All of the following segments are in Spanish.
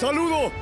¡Saludo!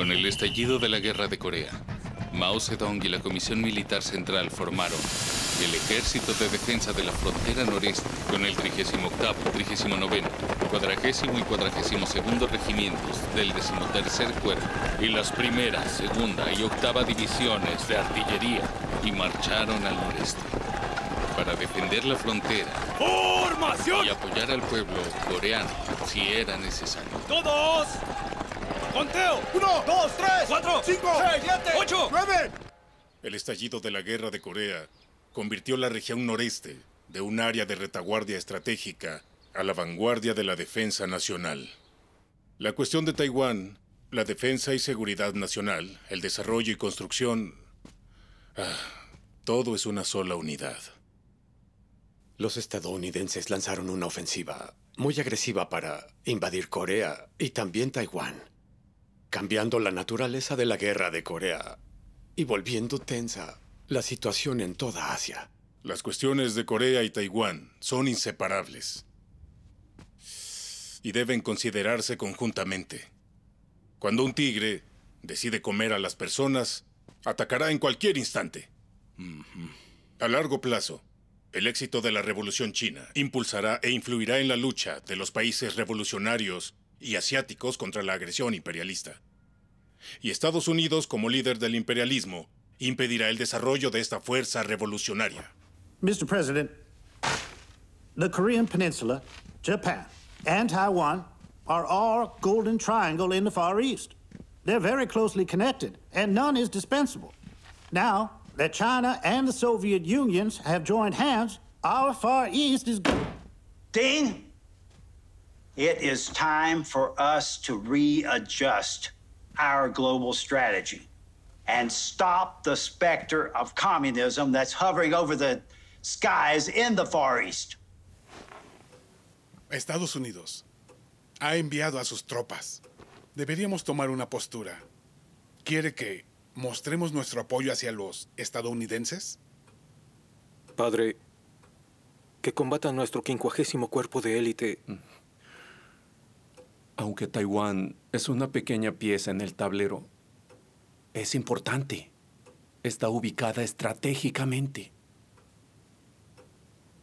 Con el estallido de la Guerra de Corea, Mao Zedong y la Comisión Militar Central formaron el Ejército de Defensa de la Frontera Noreste con el 38º, 39º, 40º y 42º Regimientos del 13º Cuerpo y las 1ª, 2ª y 8ª Divisiones de Artillería y marcharon al noreste para defender la frontera ¡Formación! Y apoyar al pueblo coreano si era necesario. ¡Todos! ¡Conteo! ¡1, 2, 3, 4, 5, 6, 7, 8, 9! El estallido de la Guerra de Corea convirtió la región noreste de un área de retaguardia estratégica a la vanguardia de la defensa nacional. La cuestión de Taiwán, la defensa y seguridad nacional, el desarrollo y construcción... todo es una sola unidad. Los estadounidenses lanzaron una ofensiva muy agresiva para invadir Corea y también Taiwán, cambiando la naturaleza de la guerra de Corea y volviendo tensa la situación en toda Asia. Las cuestiones de Corea y Taiwán son inseparables y deben considerarse conjuntamente. Cuando un tigre decide comer a las personas, atacará en cualquier instante. A largo plazo, el éxito de la Revolución China impulsará e influirá en la lucha de los países revolucionarios y asiáticos contra la agresión imperialista. Y Estados Unidos, como líder del imperialismo, impedirá el desarrollo de esta fuerza revolucionaria. Mr. President, the Korean Peninsula, Japan, and Taiwan are all golden triangle in the Far East. They're very closely connected, and none is dispensable. Now that China and the Soviet Unions have joined hands, our Far East is good. Ding! It is time for us to readjust our global strategy and stop the specter of communism that's hovering over the skies in the Far East. Estados Unidos ha enviado a sus tropas. Deberíamos tomar una postura. ¿Quiere que mostremos nuestro apoyo hacia los estadounidenses? Padre, que combatan nuestro 50º cuerpo de élite. Aunque Taiwán es una pequeña pieza en el tablero, es importante. Está ubicada estratégicamente.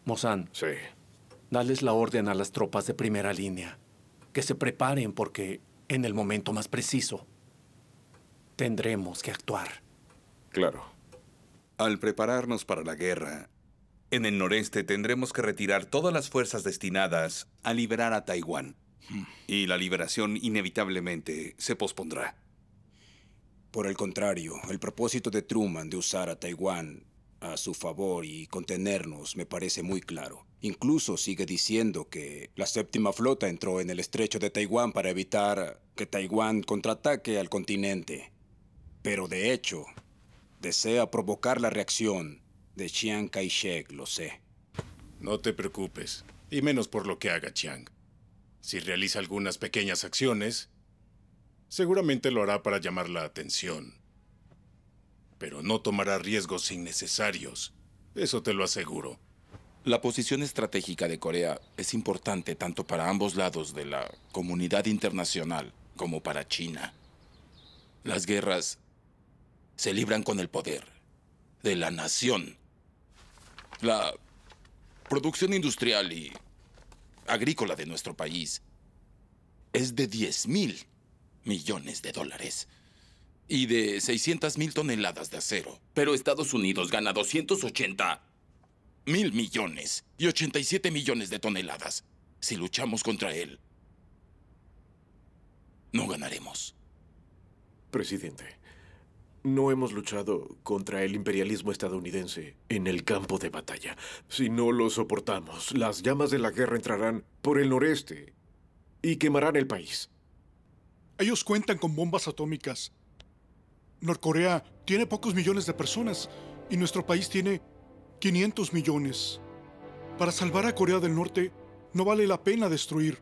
Mozán, sí. Dales la orden a las tropas de primera línea que se preparen porque en el momento más preciso tendremos que actuar. Claro. Al prepararnos para la guerra, en el noreste tendremos que retirar todas las fuerzas destinadas a liberar a Taiwán. Y la liberación inevitablemente se pospondrá. Por el contrario, el propósito de Truman de usar a Taiwán a su favor y contenernos me parece muy claro. Incluso sigue diciendo que la séptima flota entró en el estrecho de Taiwán para evitar que Taiwán contraataque al continente. Pero de hecho, desea provocar la reacción de Chiang Kai-shek, lo sé. No te preocupes, y menos por lo que haga Chiang. Si realiza algunas pequeñas acciones, seguramente lo hará para llamar la atención. Pero no tomará riesgos innecesarios, eso te lo aseguro. La posición estratégica de Corea es importante tanto para ambos lados de la comunidad internacional como para China. Las guerras se libran con el poder de la nación. La producción industrial y agrícola de nuestro país es de 10.000 millones de dólares y de 600.000 toneladas de acero. Pero Estados Unidos gana 280.000 millones y 87 millones de toneladas. Si luchamos contra él, no ganaremos. Presidente, no hemos luchado contra el imperialismo estadounidense en el campo de batalla. Si no lo soportamos, las llamas de la guerra entrarán por el noreste y quemarán el país. Ellos cuentan con bombas atómicas. Norcorea tiene pocos millones de personas y nuestro país tiene 500 millones. Para salvar a Corea del Norte, no vale la pena destruir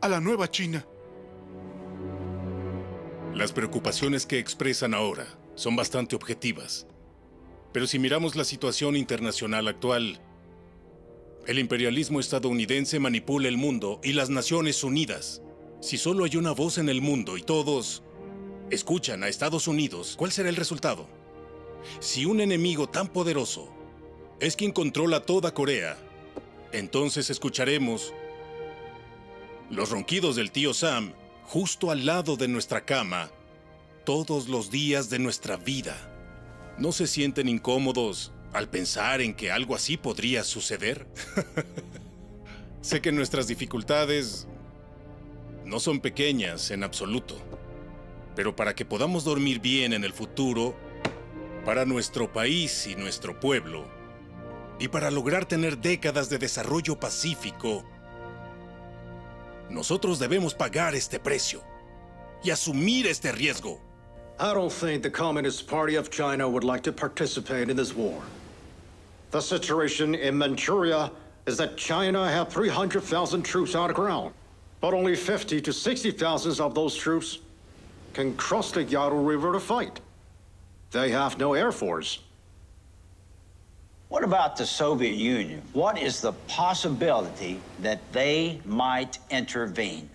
a la nueva China. Las preocupaciones que expresan ahora son bastante objetivas. Pero si miramos la situación internacional actual, el imperialismo estadounidense manipula el mundo y las Naciones Unidas. Si solo hay una voz en el mundo y todos escuchan a Estados Unidos, ¿cuál será el resultado? Si un enemigo tan poderoso es quien controla toda Corea, entonces escucharemos los ronquidos del tío Sam justo al lado de nuestra cama todos los días de nuestra vida. ¿No se sienten incómodos al pensar en que algo así podría suceder? Sé que nuestras dificultades no son pequeñas en absoluto, pero para que podamos dormir bien en el futuro, para nuestro país y nuestro pueblo, y para lograr tener décadas de desarrollo pacífico, nosotros debemos pagar este precio y asumir este riesgo. I don't think the Communist Party of China would like to participate in this war. The situation in Manchuria is that China had 300,000 troops on the ground, but only 50 to 60,000 of those troops can cross the Yalu River to fight. They have no air force. What about the Soviet Union? What is the possibility that they might intervene?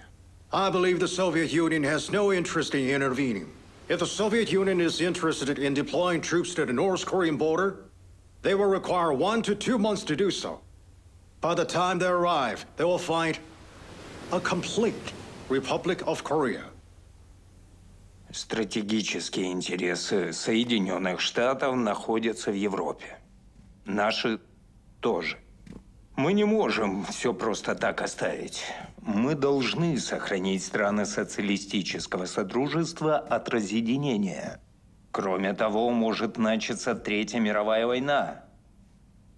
I believe the Soviet Union has no interest in intervening. If the Soviet Union is interested in deploying troops to the North Korean border, they will require 1 to 2 months to do so. By the time they arrive, they will find a complete Republic of Korea. Стратегические интересы Соединенных Штатов находятся в Европе. Наши тоже. Мы не можем все просто так оставить. Мы должны сохранить страны социалистического содружества от разъединения. Кроме того, может начаться Третья мировая война.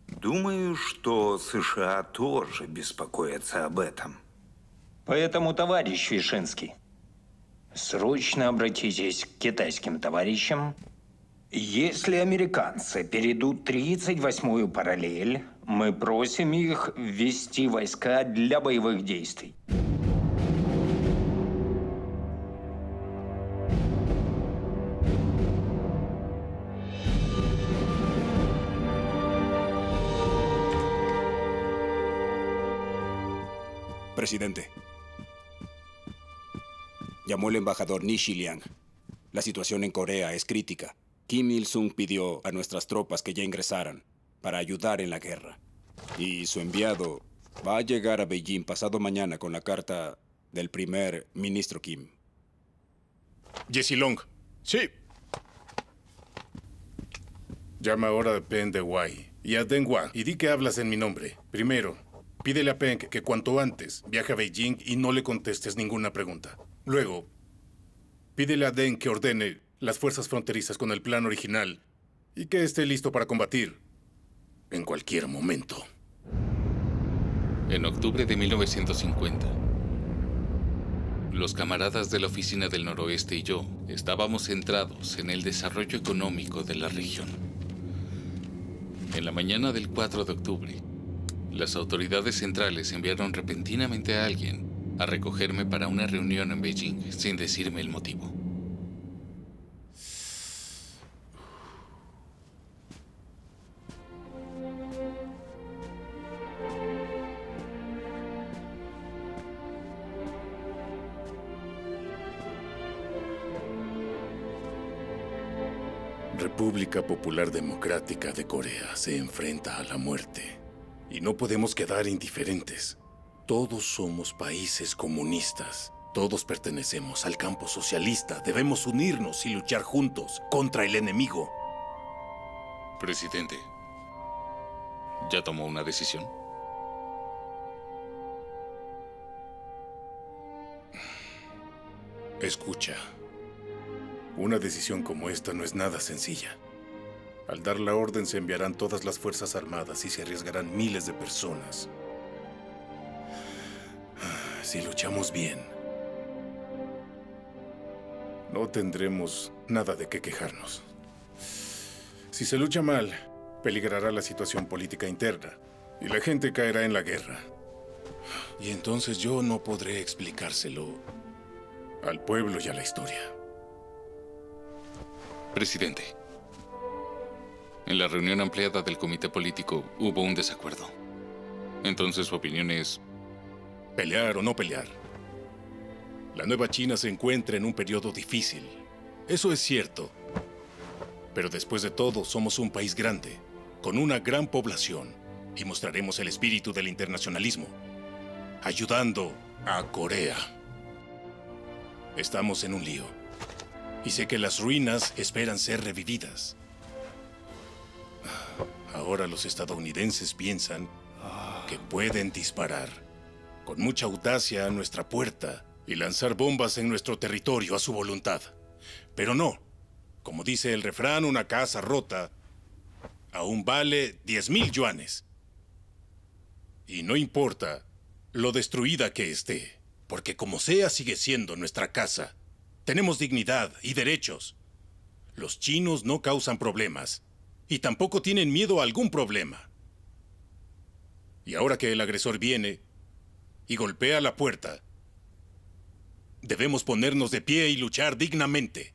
Думаю, что США тоже беспокоятся об этом. Поэтому, товарищ Вишинский, срочно обратитесь к китайским товарищам. Если американцы перейдут 38-ю параллель, мы просим их ввести войска для боевых действий. Presidente. Llamó el embajador Nishi Liang. La situación en Corea es crítica. Kim Il-sung pidió a nuestras tropas que ya ingresaran para ayudar en la guerra. Y su enviado va a llegar a Beijing pasado mañana con la carta del primer ministro Kim. Jesse Long. Sí. Llama ahora a Peng Dehuai y a Deng Hua y di que hablas en mi nombre. Primero, pídele a Peng que cuanto antes viaje a Beijing y no le contestes ninguna pregunta. Luego, pídele a Deng que ordene las fuerzas fronterizas con el plan original y que esté listo para combatir en cualquier momento. En octubre de 1950, los camaradas de la Oficina del Noroeste y yo estábamos centrados en el desarrollo económico de la región. En la mañana del 4 de octubre, las autoridades centrales enviaron repentinamente a alguien a recogerme para una reunión en Beijing sin decirme el motivo. República Popular Democrática de Corea se enfrenta a la muerte y no podemos quedar indiferentes. Todos somos países comunistas. Todos pertenecemos al campo socialista. Debemos unirnos y luchar juntos contra el enemigo. Presidente, ¿ya tomó una decisión? Escucha. Una decisión como esta no es nada sencilla. Al dar la orden se enviarán todas las fuerzas armadas y se arriesgarán miles de personas. Si luchamos bien, no tendremos nada de qué quejarnos. Si se lucha mal, peligrará la situación política interna y la gente caerá en la guerra. Y entonces yo no podré explicárselo al pueblo y a la historia. Presidente, en la reunión ampliada del Comité Político hubo un desacuerdo. Entonces su opinión es... ¿Pelear o no pelear? La nueva China se encuentra en un periodo difícil. Eso es cierto. Pero después de todo, somos un país grande, con una gran población, y mostraremos el espíritu del internacionalismo, ayudando a Corea. Estamos en un lío. Y sé que las ruinas esperan ser revividas. Ahora los estadounidenses piensan que pueden disparar con mucha audacia a nuestra puerta y lanzar bombas en nuestro territorio a su voluntad. Pero no. Como dice el refrán, una casa rota aún vale 10,000 yuanes. Y no importa lo destruida que esté, porque como sea sigue siendo nuestra casa. Tenemos dignidad y derechos. Los chinos no causan problemas y tampoco tienen miedo a algún problema. Y ahora que el agresor viene y golpea la puerta, debemos ponernos de pie y luchar dignamente.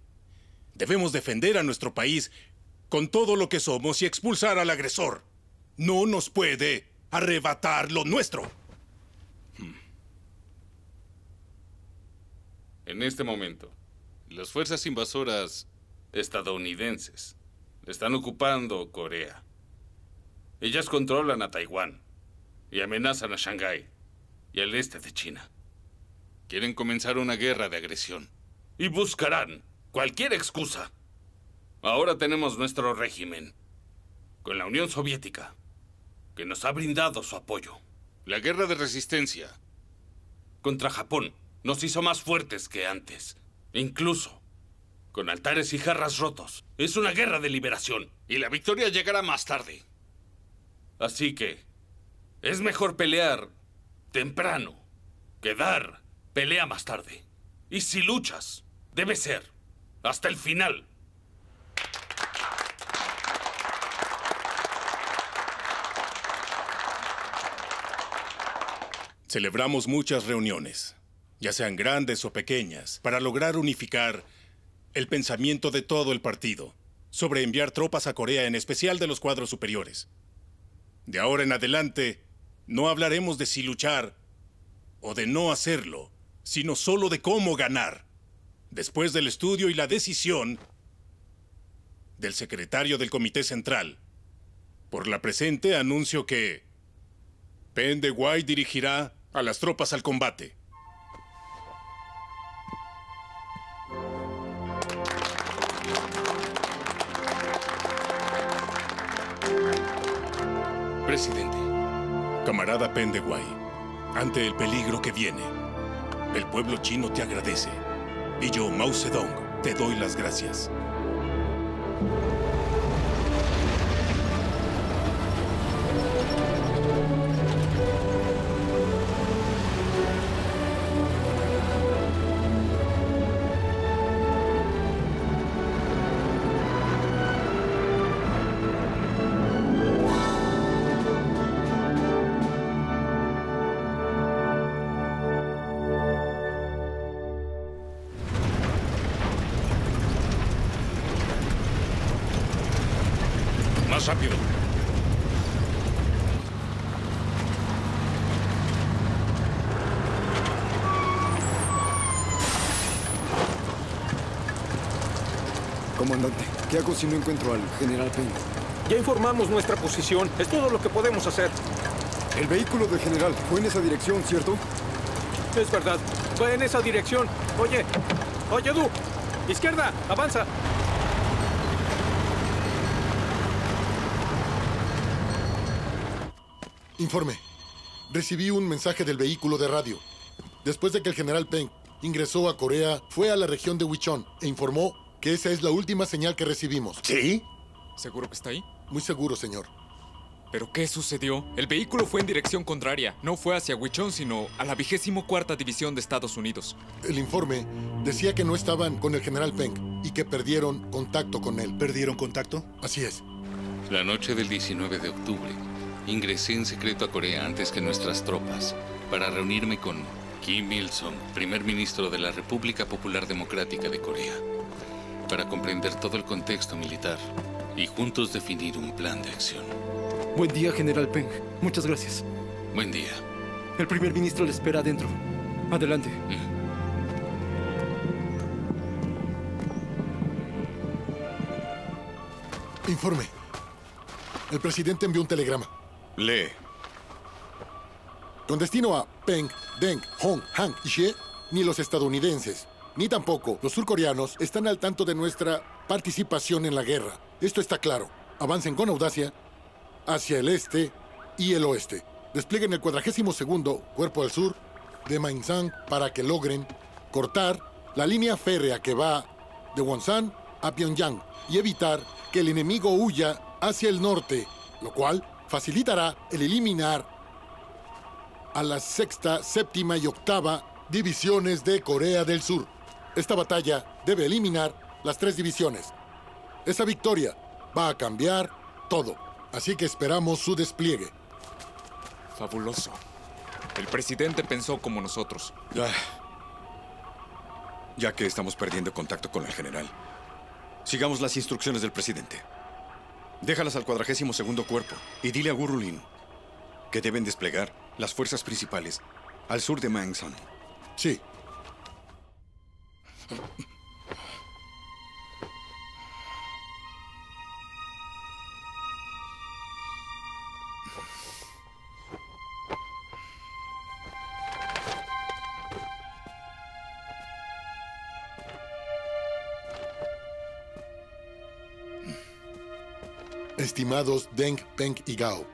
Debemos defender a nuestro país con todo lo que somos y expulsar al agresor. No nos puede arrebatar lo nuestro. En este momento, las fuerzas invasoras estadounidenses están ocupando Corea. Ellas controlan a Taiwán y amenazan a Shanghái y al este de China. Quieren comenzar una guerra de agresión y buscarán cualquier excusa. Ahora tenemos nuestro régimen con la Unión Soviética, que nos ha brindado su apoyo. La guerra de resistencia contra Japón nos hizo más fuertes que antes, incluso con altares y jarras rotos. Es una guerra de liberación y la victoria llegará más tarde. Así que es mejor pelear temprano que dar pelea más tarde. Y si luchas, debe ser hasta el final. Celebramos muchas reuniones, ya sean grandes o pequeñas, para lograr unificar el pensamiento de todo el partido sobre enviar tropas a Corea, en especial de los cuadros superiores. De ahora en adelante, no hablaremos de si luchar o de no hacerlo, sino solo de cómo ganar, después del estudio y la decisión del secretario del Comité Central. Por la presente, anuncio que Peng Dehuai dirigirá a las tropas al combate. Presidente. Camarada Peng Dehuai, ante el peligro que viene, el pueblo chino te agradece. Y yo, Mao Zedong, te doy las gracias. Rápido. Comandante, ¿qué hago si no encuentro al general Peng? Ya informamos nuestra posición. Es todo lo que podemos hacer. El vehículo del general fue en esa dirección, ¿cierto? Es verdad. Fue en esa dirección. Oye, Du. Izquierda, avanza. Informe. Recibí un mensaje del vehículo de radio. Después de que el general Peng ingresó a Corea, fue a la región de Huichon e informó que esa es la última señal que recibimos. ¿Sí? ¿Seguro que está ahí? Muy seguro, señor. ¿Pero qué sucedió? El vehículo fue en dirección contraria. No fue hacia Huichon, sino a la 24ª División de Estados Unidos. El informe decía que no estaban con el general Peng y que perdieron contacto con él. ¿Perdieron contacto? Así es. La noche del 19 de octubre... ingresé en secreto a Corea antes que nuestras tropas para reunirme con Kim Il-sung, primer ministro de la República Popular Democrática de Corea, para comprender todo el contexto militar y juntos definir un plan de acción. Buen día, general Peng. Muchas gracias. Buen día. El primer ministro le espera adentro. Adelante. Informe. El presidente envió un telegrama. Lee. Con destino a Peng, Deng, Hong, Han y She, ni los estadounidenses, ni tampoco los surcoreanos están al tanto de nuestra participación en la guerra. Esto está claro. Avancen con audacia hacia el este y el oeste. Desplieguen el 42º Cuerpo al Sur de Mainzang para que logren cortar la línea férrea que va de Wonsan a Pyongyang y evitar que el enemigo huya hacia el norte, lo cual facilitará el eliminar a las 6ª, 7ª y 8ª divisiones de Corea del Sur. Esta batalla debe eliminar las 3 divisiones. Esa victoria va a cambiar todo, así que esperamos su despliegue. Fabuloso. El presidente pensó como nosotros. Ya que estamos perdiendo contacto con el general, sigamos las instrucciones del presidente. Déjalas al 42º cuerpo y dile a Gurulin que deben desplegar las fuerzas principales al sur de Mangsan. Sí. Estimados Deng, Peng y Gao,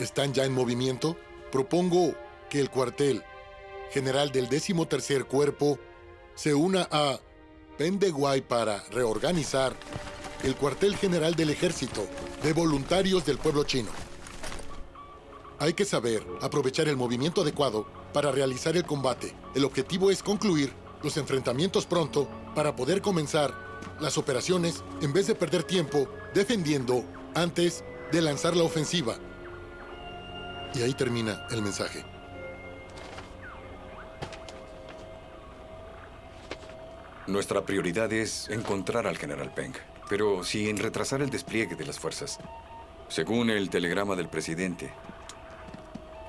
¿están ya en movimiento? Propongo que el cuartel general del 13º Cuerpo se una a Peng Dehuai para reorganizar el cuartel general del Ejército de Voluntarios del Pueblo Chino. Hay que saber aprovechar el movimiento adecuado para realizar el combate. El objetivo es concluir los enfrentamientos pronto para poder comenzar las operaciones en vez de perder tiempo defendiendo antes de lanzar la ofensiva. Y ahí termina el mensaje. Nuestra prioridad es encontrar al general Peng, pero sin retrasar el despliegue de las fuerzas. Según el telegrama del presidente,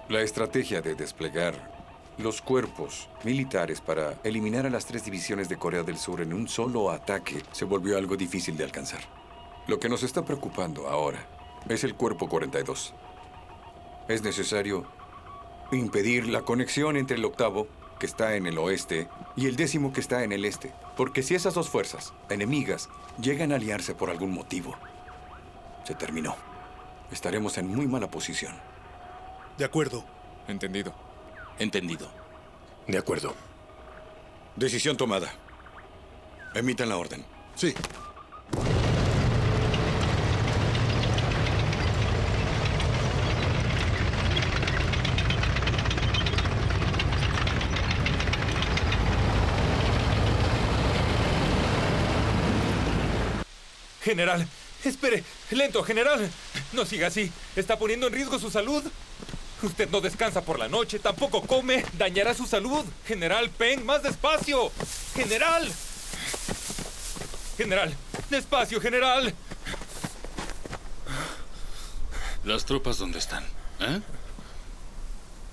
la estrategia de desplegar los cuerpos militares para eliminar a las 3 divisiones de Corea del Sur en un solo ataque se volvió algo difícil de alcanzar. Lo que nos está preocupando ahora es el cuerpo 42. Es necesario impedir la conexión entre el 8º, que está en el oeste, y el 10º, que está en el este. Porque si esas dos fuerzas enemigas llegan a aliarse por algún motivo, se terminó. Estaremos en muy mala posición. De acuerdo. Entendido. Entendido. De acuerdo. Decisión tomada. Emitan la orden. Sí. General, espere. Lento, general. No siga así. Está poniendo en riesgo su salud. Usted no descansa por la noche, tampoco come. Dañará su salud. General Peng, más despacio. General. General, despacio, general. ¿Las tropas dónde están? ¿Eh?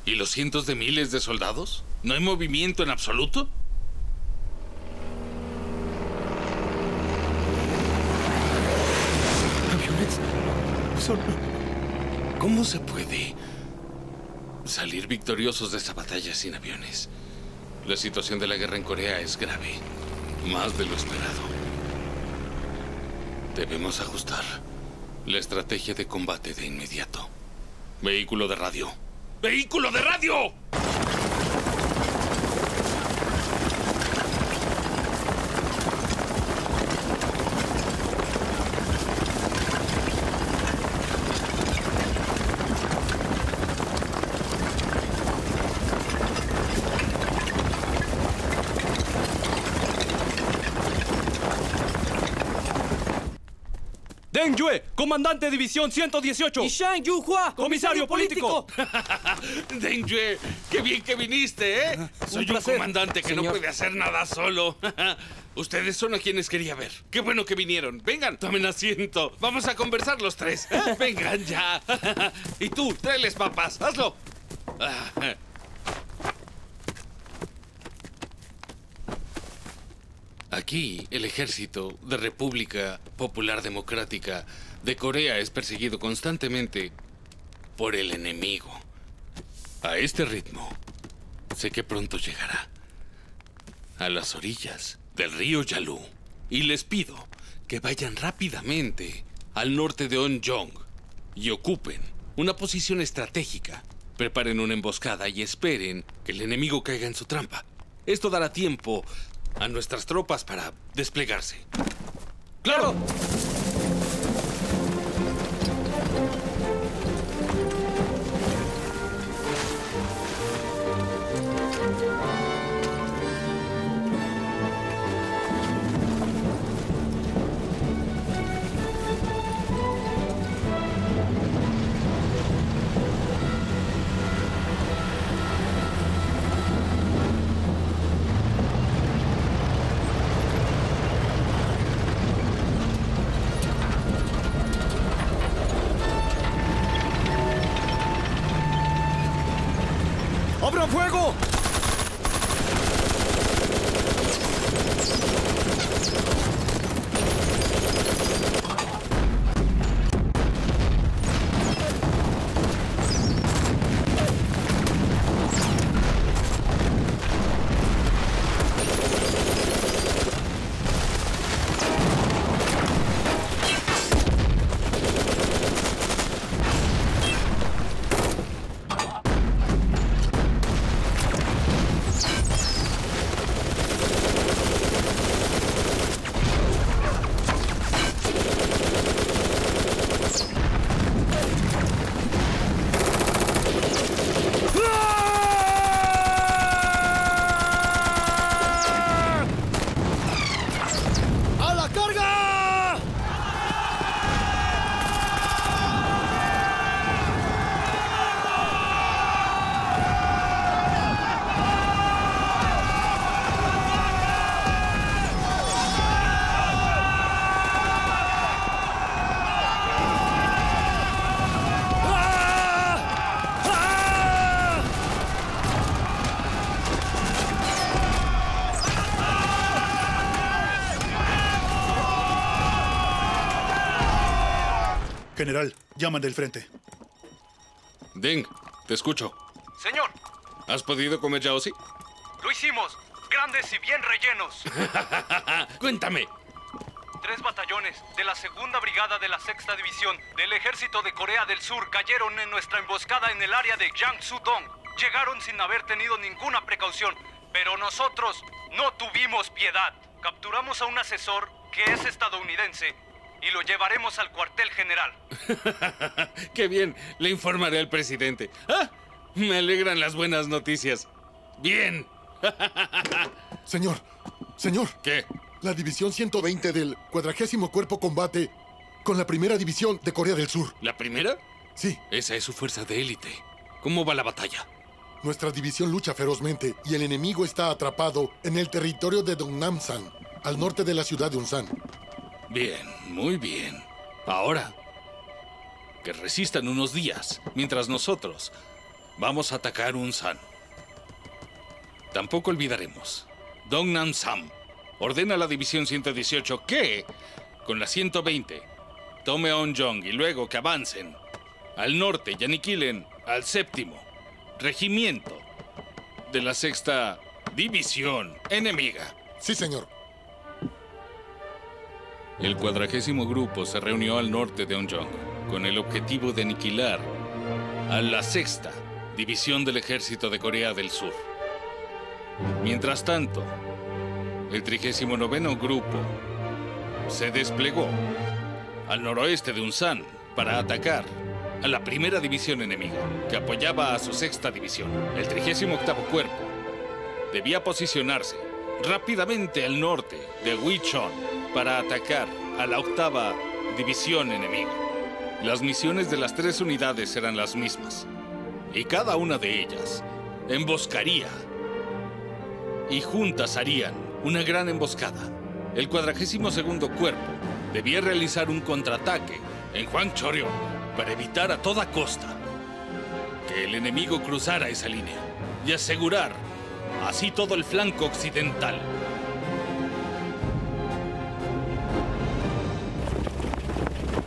¿Y los cientos de miles de soldados? ¿No hay movimiento en absoluto? ¿Aviones? ¿Cómo se puede salir victoriosos de esta batalla sin aviones? La situación de la guerra en Corea es grave, más de lo esperado. Debemos ajustar la estrategia de combate de inmediato. ¡Vehículo de radio! ¡Vehículo de radio! Deng Yue, comandante de división 118. Y Shang Yuhua, comisario político. Deng Yue, qué bien que viniste, ¿eh? Soy un comandante que no puede hacer nada solo. Ustedes son a quienes quería ver. Qué bueno que vinieron. Vengan, tomen asiento. Vamos a conversar los tres. Vengan ya. Y tú, tráeles papas. Hazlo. Aquí, el ejército de República Popular Democrática de Corea es perseguido constantemente por el enemigo. A este ritmo, sé que pronto llegará a las orillas del río Yalu. Y les pido que vayan rápidamente al norte de Onjong y ocupen una posición estratégica. Preparen una emboscada y esperen que el enemigo caiga en su trampa. Esto dará tiempo a nuestras tropas para desplegarse. ¡Claro! ¡Abran fuego! General, llaman del frente. Deng, te escucho. Señor. ¿Has podido comer yaozi? Lo hicimos. Grandes y bien rellenos. Cuéntame. 3 batallones de la 2ª Brigada de la 6ª División del Ejército de Corea del Sur cayeron en nuestra emboscada en el área de Gangsu-dong. Llegaron sin haber tenido ninguna precaución, pero nosotros no tuvimos piedad. Capturamos a un asesor que es estadounidense y lo llevaremos al cuartel general. ¡Qué bien! Le informaré al presidente. ¡Ah! Me alegran las buenas noticias. ¡Bien! Señor, señor. ¿Qué? La división 120 del 40º Cuerpo Combate con la 1ª División de Corea del Sur. ¿La primera? Sí. Esa es su fuerza de élite. ¿Cómo va la batalla? Nuestra división lucha ferozmente y el enemigo está atrapado en el territorio de Dongnam-san, al norte de la ciudad de Unsan. Bien, muy bien. Ahora, que resistan unos días, mientras nosotros vamos a atacar Unsan. Tampoco olvidaremos. Dongnam-sam ordena a la División 118 que, con la 120, tome a Onjong y luego que avancen al norte y aniquilen al 7º Regimiento de la 6ª División enemiga. Sí, señor. El 40º grupo se reunió al norte de Onjong con el objetivo de aniquilar a la 6ª División del Ejército de Corea del Sur. Mientras tanto, el 39º grupo se desplegó al noroeste de Unsan para atacar a la 1ª División enemiga, que apoyaba a su 6ª División. El 38º cuerpo debía posicionarse rápidamente al norte de Huichon para atacar a la 8ª División enemiga. Las misiones de las 3 unidades eran las mismas, y cada una de ellas emboscaría y juntas harían una gran emboscada. El 42º cuerpo debía realizar un contraataque en Hwangchoryo para evitar a toda costa que el enemigo cruzara esa línea y asegurar así todo el flanco occidental.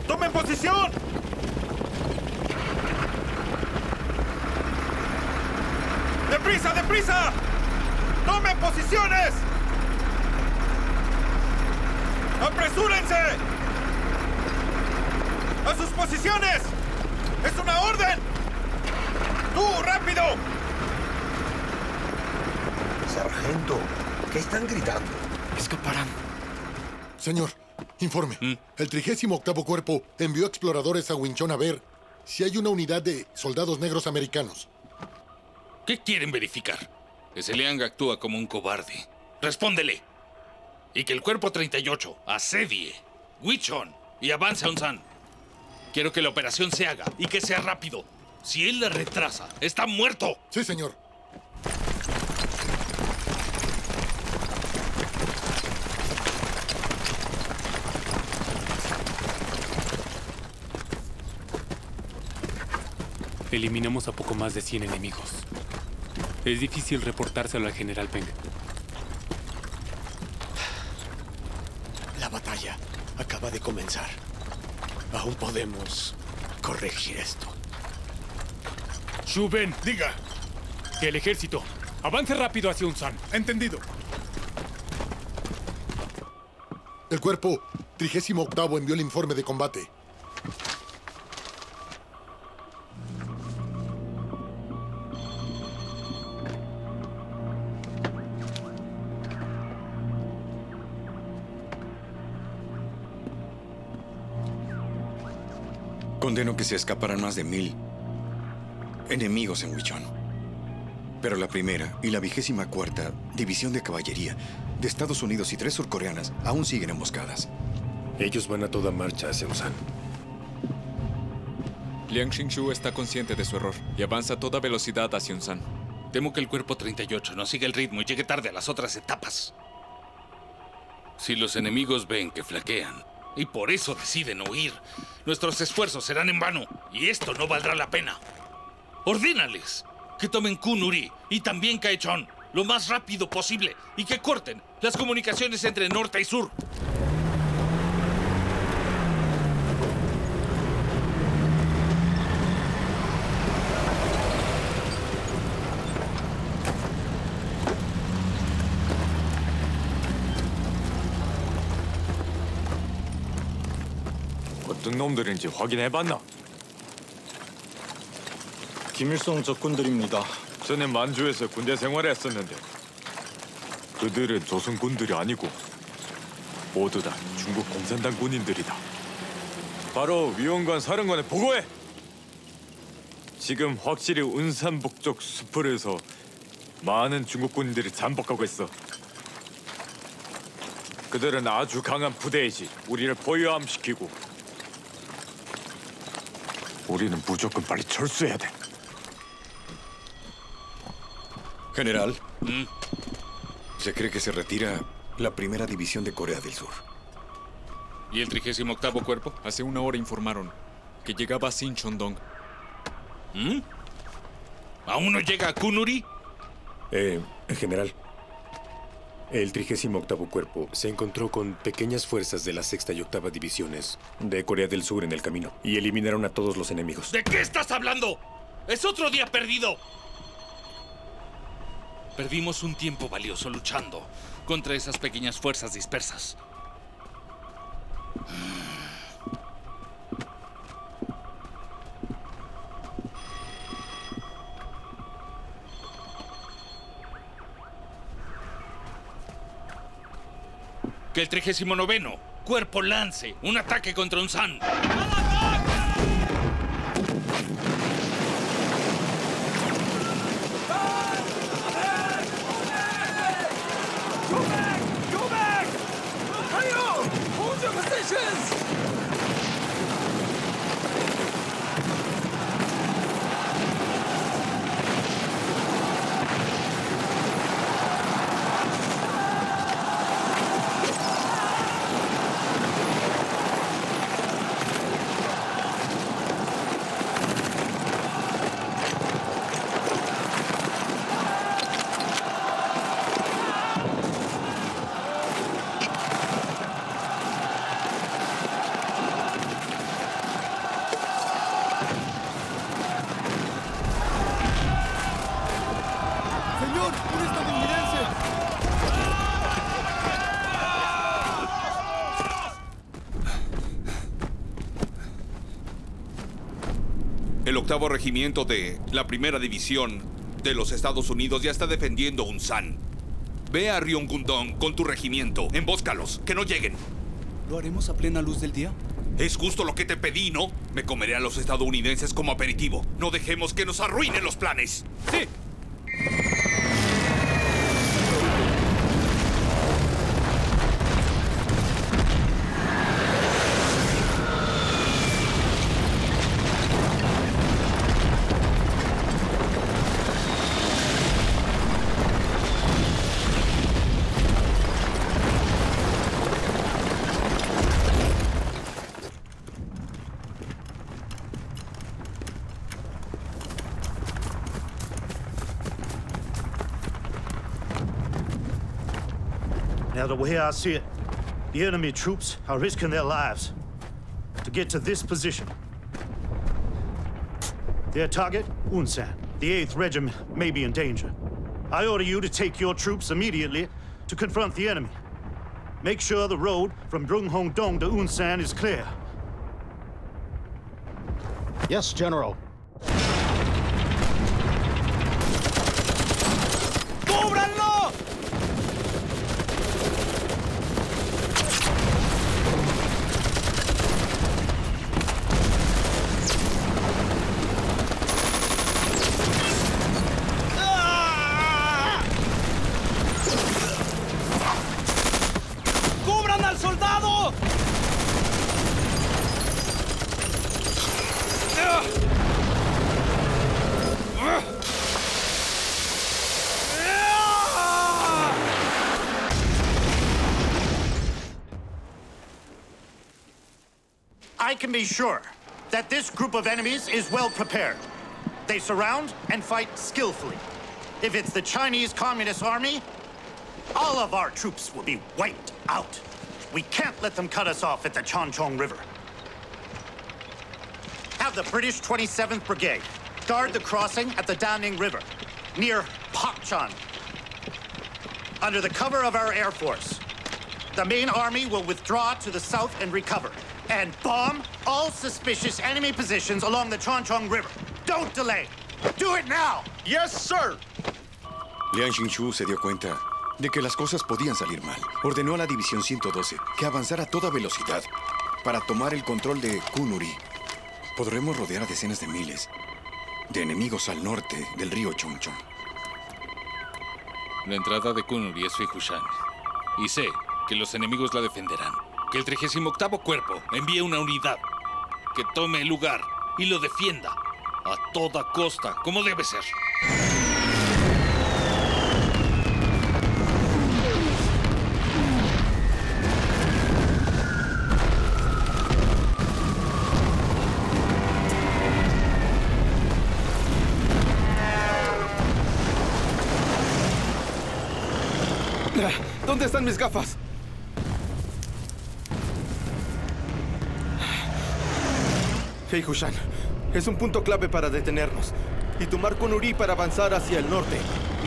¡Tomen posición! ¡Deprisa, deprisa! ¡Tomen posiciones! ¡Apresúrense! ¡A sus posiciones! ¡Es una orden! ¡Tú, rápido! Sargento, ¿qué están gritando? Escaparán. Señor. Informe. El 38º cuerpo envió exploradores a Huichon a ver si hay una unidad de soldados negros americanos. ¿Qué quieren verificar? Ese Liang actúa como un cobarde. ¡Respóndele! Y que el cuerpo 38 asedie Huichon y avance a Unsan. Quiero que la operación se haga y que sea rápido. Si él la retrasa, ¡está muerto! Sí, señor. Eliminamos a poco más de 100 enemigos. Es difícil reportárselo al general Peng. La batalla acaba de comenzar. Aún podemos corregir esto. Shuben, diga. Que el ejército avance rápido hacia Unsan. Entendido. El cuerpo 38º envió el informe de combate. Condeno que se escaparan más de 1000 enemigos en Huichon. Pero la primera y la 24ª división de caballería de Estados Unidos y 3 surcoreanas aún siguen emboscadas. Ellos van a toda marcha hacia Unsan. Liang Xingchu está consciente de su error y avanza a toda velocidad hacia Unsan. Temo que el cuerpo 38 no siga el ritmo y llegue tarde a las otras etapas. Si los enemigos ven que flaquean y por eso deciden huir, nuestros esfuerzos serán en vano y esto no valdrá la pena. Ordénales que tomen Kunuri y también Kaechon lo más rápido posible y que corten las comunicaciones entre norte y sur. 어떤 놈들인지 확인해봤나? 김일성 적군들입니다. 전에 만주에서 군대 생활을 했었는데 그들은 조선군들이 아니고 모두 다 중국 공산당 군인들이다. 바로 위원관 사령관에 보고해! 지금 확실히 운산 북쪽 수풀에서 많은 중국 군인들이 잠복하고 있어. 그들은 아주 강한 부대이지 우리를 보유함시키고 우리는 무조건 빨리 철수해야 돼. General, se cree que se retira la primera división de Corea del Sur. ¿Y el 38º cuerpo? Hace una hora informaron que llegaba a Sincheon-dong. ¿Aún no llega a Kunuri? General, el 38º cuerpo se encontró con pequeñas fuerzas de la 6ª y 8ª divisiones de Corea del Sur en el camino y eliminaron a todos los enemigos. ¿De qué estás hablando? ¡Es otro día perdido! Perdimos un tiempo valioso luchando contra esas pequeñas fuerzas dispersas. Que el 39º cuerpo lance un ataque contra Unsan. El 8º regimiento de la 1ª división de los Estados Unidos ya está defendiendo Unsan. Ve a Ryongundong con tu regimiento. Embóscalos, que no lleguen. ¿Lo haremos a plena luz del día? Es justo lo que te pedí, ¿no? Me comeré a los estadounidenses como aperitivo. No dejemos que nos arruinen los planes. ¡Sí! Now, the way I see it, the enemy troops are risking their lives to get to this position. Their target, Unsan. The 8th Regiment may be in danger. I order you to take your troops immediately to confront the enemy. Make sure the road from Brunghongdong to Unsan is clear. Yes, General. Can be sure that this group of enemies is well prepared. They surround and fight skillfully. If it's the Chinese Communist Army, all of our troops will be wiped out. We can't let them cut us off at the Chongchong River. Have the British 27th Brigade guard the crossing at the Dongnam River near Pakchon. Under the cover of our Air Force, the main army will withdraw to the south and recover, and bomb all suspicious enemy positions along the Chongchong River. Don't delay. Do it now. Yes, sir. Liang Xingchu se dio cuenta de que las cosas podían salir mal. Ordenó a la División 112 que avanzara a toda velocidad para tomar el control de Kunuri. Podremos rodear a decenas de miles de enemigos al norte del río Chongchong. La entrada de Kunuri es Fei Hushan. Y sé que los enemigos la defenderán. Que el 38º Cuerpo envíe una unidad que tome el lugar y lo defienda a toda costa, como debe ser. ¿Dónde están mis gafas? Fei Hushan, es un punto clave para detenernos y tomar Kunuri para avanzar hacia el norte.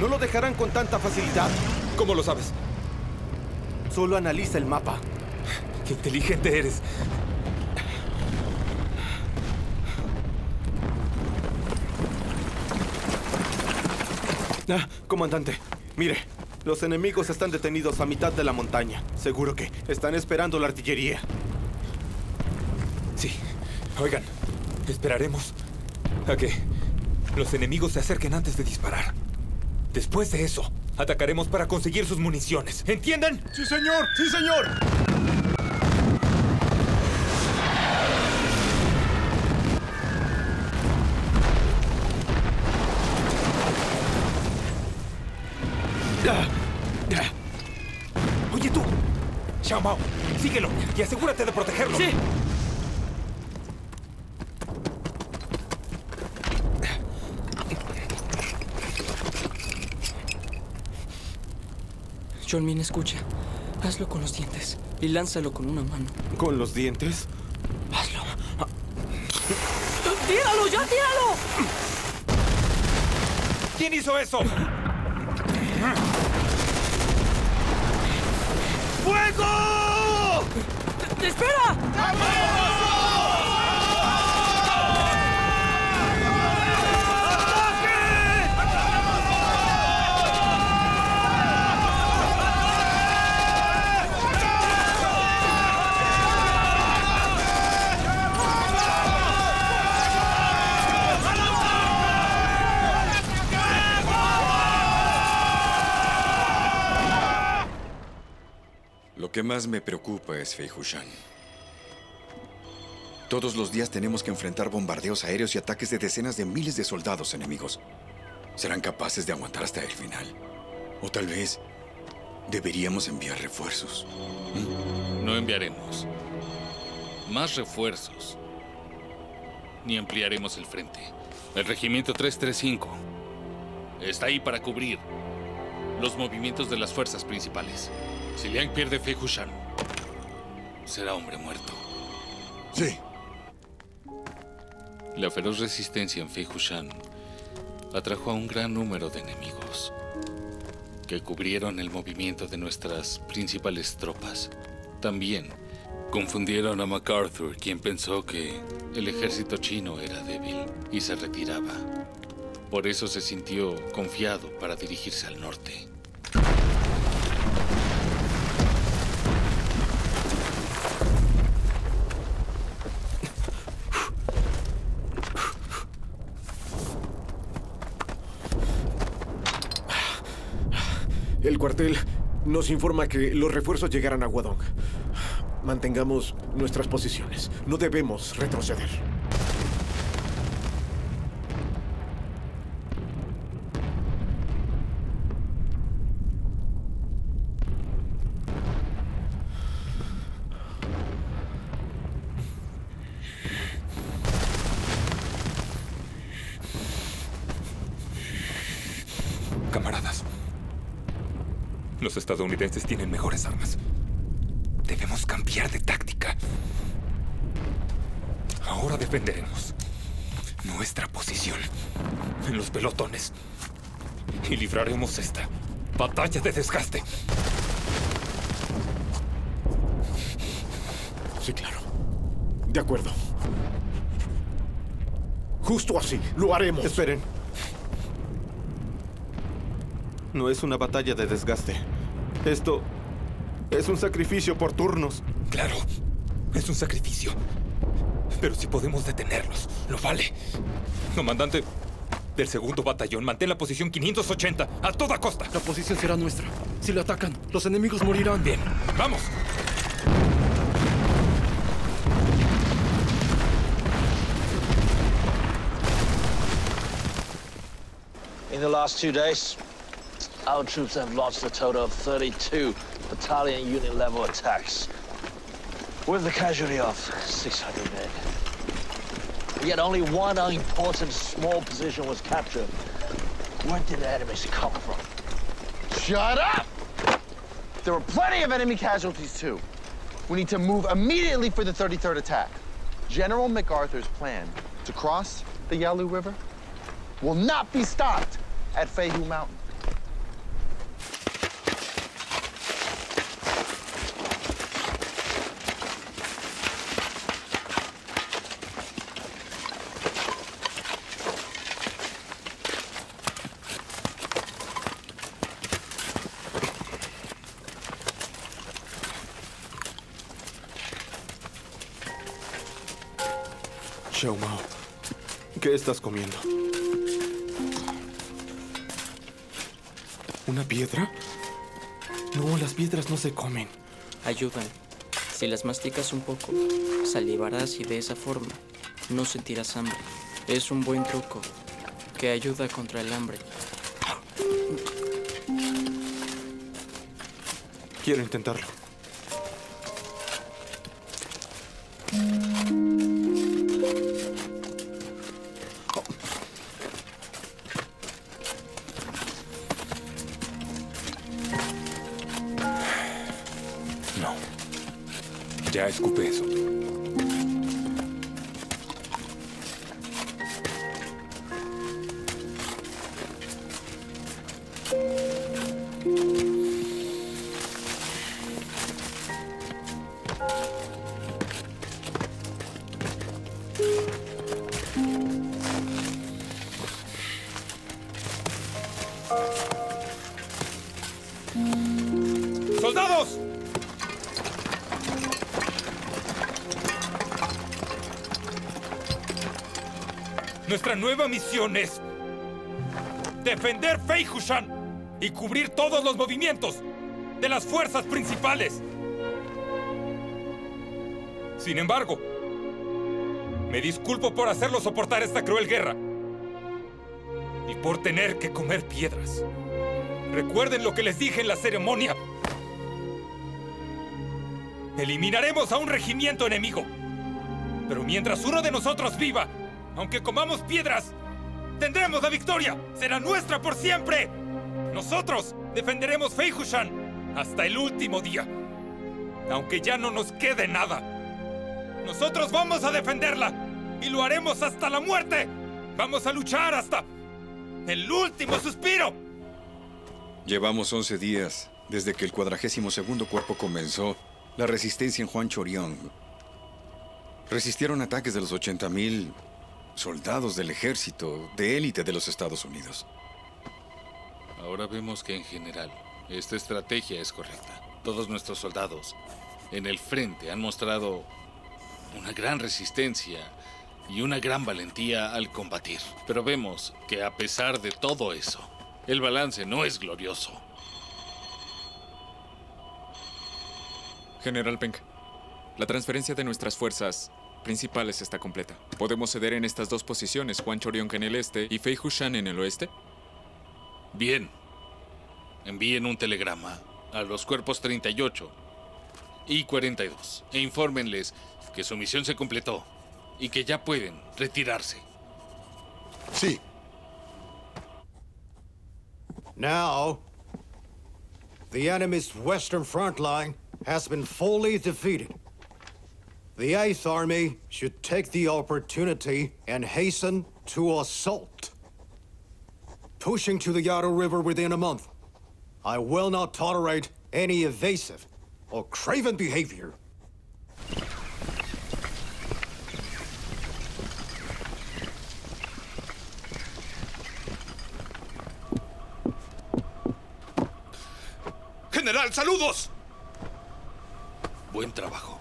No lo dejarán con tanta facilidad. ¿Cómo lo sabes? Solo analiza el mapa. ¡Qué inteligente eres! Comandante, mire, los enemigos están detenidos a mitad de la montaña. Seguro que están esperando la artillería. Sí. Oigan, esperaremos a que los enemigos se acerquen antes de disparar. Después de eso, atacaremos para conseguir sus municiones. ¿Entienden? ¡Sí, señor! ¡Sí, señor! Oye, tú, Xiao Mao, síguelo y asegúrate de protegerlo. ¡Sí! John Min, escucha. Hazlo con los dientes y lánzalo con una mano. ¿Con los dientes? Hazlo. ¡Tíralo, ya tíralo! ¿Quién hizo eso? ¡Fuego! ¡Espera! ¡Vamos! Lo que más me preocupa es Fei Hushan. Todos los días tenemos que enfrentar bombardeos aéreos y ataques de decenas de miles de soldados enemigos. ¿Serán capaces de aguantar hasta el final? O tal vez deberíamos enviar refuerzos. No enviaremos más refuerzos, ni ampliaremos el frente. El regimiento 335 está ahí para cubrir los movimientos de las fuerzas principales. Si Liang pierde Fei Hushan, será hombre muerto. Sí. La feroz resistencia en Fei Hushan atrajo a un gran número de enemigos que cubrieron el movimiento de nuestras principales tropas. También confundieron a MacArthur, quien pensó que el ejército chino era débil y se retiraba. Por eso se sintió confiado para dirigirse al norte. El cuartel nos informa que los refuerzos llegarán a Guadong. Mantengamos nuestras posiciones. No debemos retroceder. Los estadounidenses tienen mejores armas. Debemos cambiar de táctica. Ahora defenderemos nuestra posición en los pelotones y libraremos esta batalla de desgaste. Sí, claro. De acuerdo. Justo así, lo haremos. Esperen. No es una batalla de desgaste. Esto es un sacrificio por turnos. Claro, es un sacrificio. Pero si podemos detenerlos, lo vale. Comandante del segundo batallón, mantén la posición 580 a toda costa. La posición será nuestra. Si la atacan, los enemigos morirán. Bien, vamos. In the last 2 days, our troops have launched a total of 32 battalion unit-level attacks, with the casualty of 600 men. Yet only one unimportant small position was captured. Where did the enemies come from? Shut up! There were plenty of enemy casualties, too. We need to move immediately for the 33rd attack. General MacArthur's plan to cross the Yalu River will not be stopped at Feihu Mountain. Mao, ¿qué estás comiendo? ¿Una piedra? No, las piedras no se comen. Ayudan. Si las masticas un poco, salivarás y de esa forma no sentirás hambre. Es un buen truco que ayuda contra el hambre. Quiero intentarlo. Escupe eso. ¡Soldados! Nuestra nueva misión es defender Fei Hushan y cubrir todos los movimientos de las fuerzas principales. Sin embargo, me disculpo por hacerlo soportar esta cruel guerra y por tener que comer piedras. Recuerden lo que les dije en la ceremonia. Eliminaremos a un regimiento enemigo, pero mientras uno de nosotros viva, aunque comamos piedras, tendremos la victoria. Será nuestra por siempre. Nosotros defenderemos Fei Hushan hasta el último día. Aunque ya no nos quede nada. Nosotros vamos a defenderla y lo haremos hasta la muerte. Vamos a luchar hasta el último suspiro. Llevamos 11 días desde que el 42º Cuerpo comenzó la resistencia en Huanchoriong. Resistieron ataques de los 80,000 soldados del ejército de élite de los Estados Unidos. Ahora vemos que en general esta estrategia es correcta. Todos nuestros soldados en el frente han mostrado una gran resistencia y una gran valentía al combatir. Pero vemos que a pesar de todo eso, el balance no es glorioso. General Peng, la transferencia de nuestras fuerzas principales está completa. ¿Podemos ceder en estas dos posiciones, Huanchoriong en el este y Fei Hushan en el oeste? Bien. Envíen un telegrama a los cuerpos 38 y 42 e infórmenles que su misión se completó y que ya pueden retirarse. Sí. Now, the enemy's western front line has been fully defeated. The 8th Army should take the opportunity and hasten to assault. Pushing to the Yalu River within a month. I will not tolerate any evasive or craven behavior. General, saludos. Buen trabajo.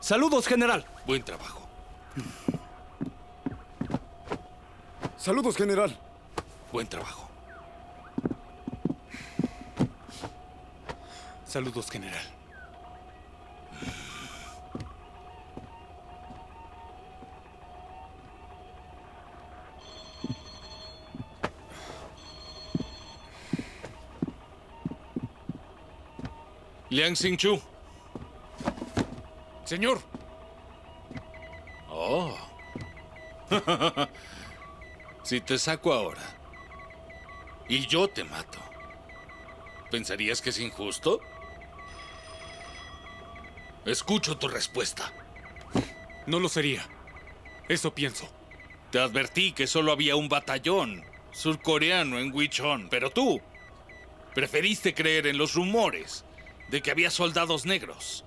Saludos, general. Buen trabajo. Saludos, general. Buen trabajo. Saludos, general. Liang Xingchu. Señor. Oh. Si te saco ahora y yo te mato, ¿pensarías que es injusto? Escucho tu respuesta. No lo sería. Eso pienso. Te advertí que solo había un batallón surcoreano en Huichon, pero tú preferiste creer en los rumores de que había soldados negros.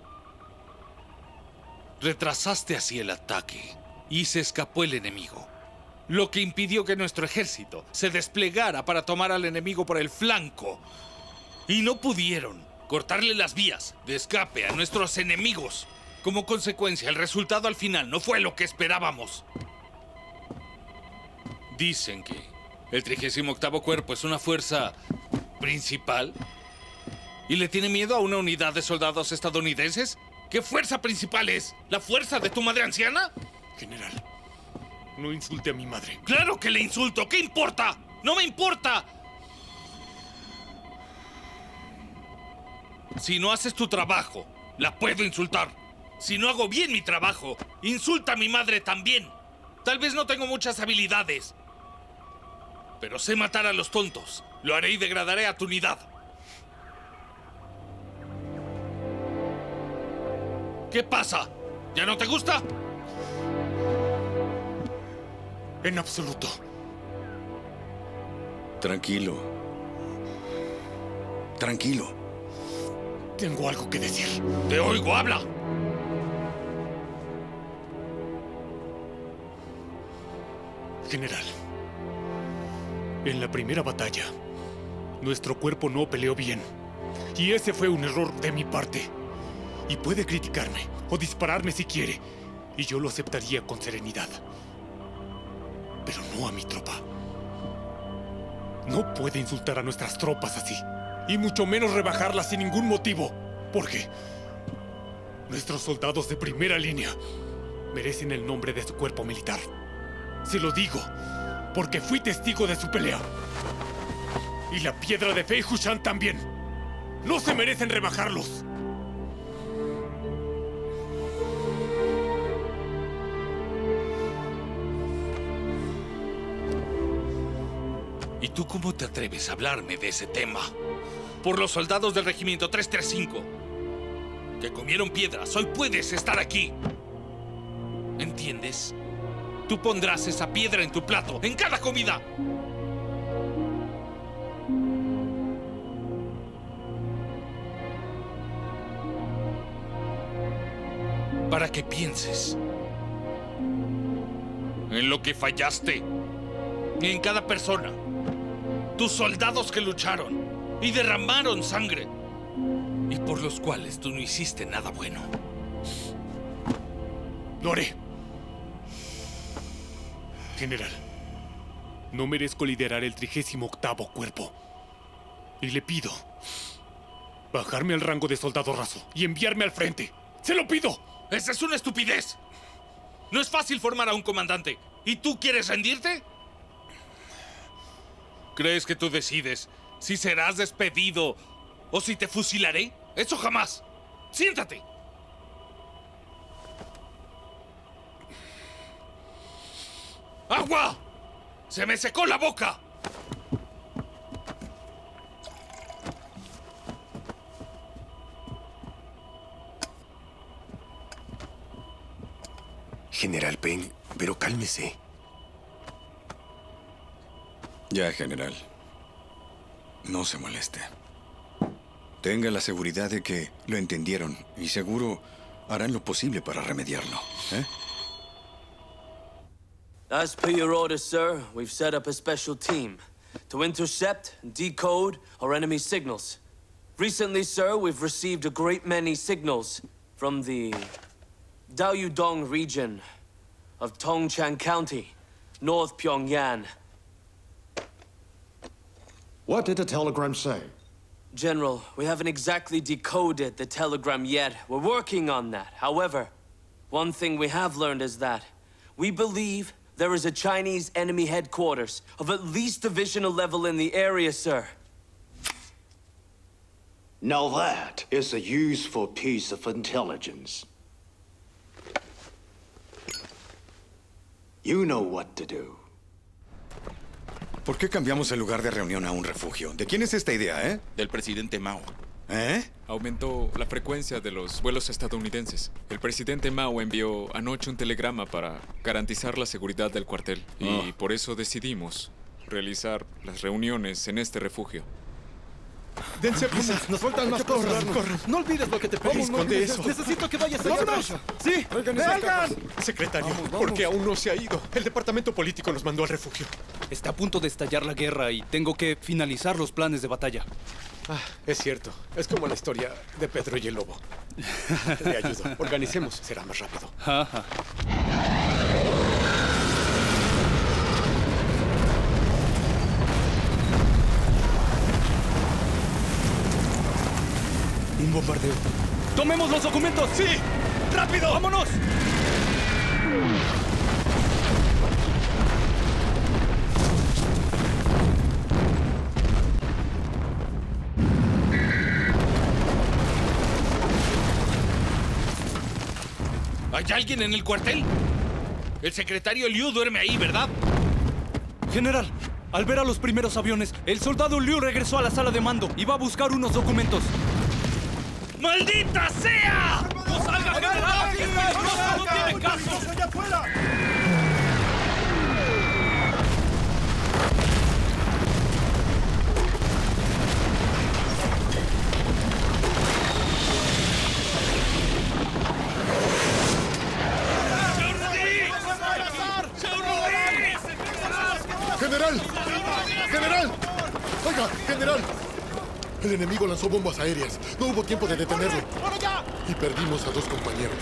Retrasaste así el ataque y se escapó el enemigo, lo que impidió que nuestro ejército se desplegara para tomar al enemigo por el flanco. Y no pudieron cortarle las vías de escape a nuestros enemigos. Como consecuencia, el resultado al final no fue lo que esperábamos. Dicen que el 38º Cuerpo es una fuerza principal. ¿Y le tiene miedo a una unidad de soldados estadounidenses? ¿Qué fuerza principal es? ¿La fuerza de tu madre anciana? General, no insulte a mi madre. ¡Claro que le insulto! ¿Qué importa? ¡No me importa! Si no haces tu trabajo, la puedo insultar. Si no hago bien mi trabajo, insulta a mi madre también. Tal vez no tengo muchas habilidades, pero sé matar a los tontos. Lo haré y degradaré a tu unidad. ¿Qué pasa? ¿Ya no te gusta? En absoluto. Tranquilo. Tranquilo. Tengo algo que decir. Te oigo, habla. General, en la primera batalla, nuestro cuerpo no peleó bien. Y ese fue un error de mi parte. Y puede criticarme o dispararme si quiere, y yo lo aceptaría con serenidad. Pero no a mi tropa. No puede insultar a nuestras tropas así, y mucho menos rebajarlas sin ningún motivo, porque nuestros soldados de primera línea merecen el nombre de su cuerpo militar. Se lo digo, porque fui testigo de su pelea. Y la piedra de Fei Hushan también. No se merecen rebajarlos. ¿Y tú cómo te atreves a hablarme de ese tema? Por los soldados del regimiento 335, que comieron piedras, hoy puedes estar aquí. ¿Entiendes? Tú pondrás esa piedra en tu plato, en cada comida. Para que pienses en lo que fallaste, en cada persona, tus soldados que lucharon y derramaron sangre, y por los cuales tú no hiciste nada bueno. Lo haré. General, no merezco liderar el 38º cuerpo. Y le pido bajarme al rango de soldado raso y enviarme al frente. ¡Se lo pido! ¡Esa es una estupidez! No es fácil formar a un comandante. ¿Y tú quieres rendirte? ¿Crees que tú decides si serás despedido o si te fusilaré? ¡Eso jamás! ¡Siéntate! ¡Agua! ¡Se me secó la boca! General Peng, pero cálmese. Ya, general. No se moleste. Tenga la seguridad de que lo entendieron y seguro harán lo posible para remediarlo, ¿eh? As per your order, sir, we've set up a special team to intercept and decode our enemy signals. Recently, sir, we've received a great many signals from the Daoyudong region of Tongchang County, North Pyongyang. What did the telegram say? General, we haven't exactly decoded the telegram yet. We're working on that. However, one thing we have learned is that we believe there is a Chinese enemy headquarters of at least divisional level in the area, sir. Now that is a useful piece of intelligence. You know what to do. ¿Por qué cambiamos el lugar de reunión a un refugio? ¿De quién es esta idea, eh? Del presidente Mao. ¿Eh? Aumentó la frecuencia de los vuelos estadounidenses. El presidente Mao envió anoche un telegrama para garantizar la seguridad del cuartel. Y por eso decidimos realizar las reuniones en este refugio. ¡Dense prisa! ¡Nos faltan más cosas! ¡No olvides lo que te pedí! ¡Esconde eso! ¡Necesito que vayas! ¡Vámonos! ¡Sí! ¡Vengan! Secretario, ¿por qué aún no se ha ido? El departamento político nos mandó al refugio. Está a punto de estallar la guerra y tengo que finalizar los planes de batalla. Ah, es cierto. Es como la historia de Pedro y el Lobo. Le ayudo. Organicemos. Será más rápido. Ajá. Un bombardeo. ¡Tomemos los documentos! ¡Sí! ¡Rápido! ¡Vámonos! ¿Hay alguien en el cuartel? El secretario Liu duerme ahí, ¿verdad? General, al ver a los primeros aviones, el soldado Liu regresó a la sala de mando y va a buscar unos documentos. ¡Maldita sea! ¡No salga! ¡No tiene caso! ¡General! ¡General! ¡Oiga, general! El enemigo lanzó bombas aéreas. No hubo tiempo de detenerlo. Y perdimos a 2 compañeros.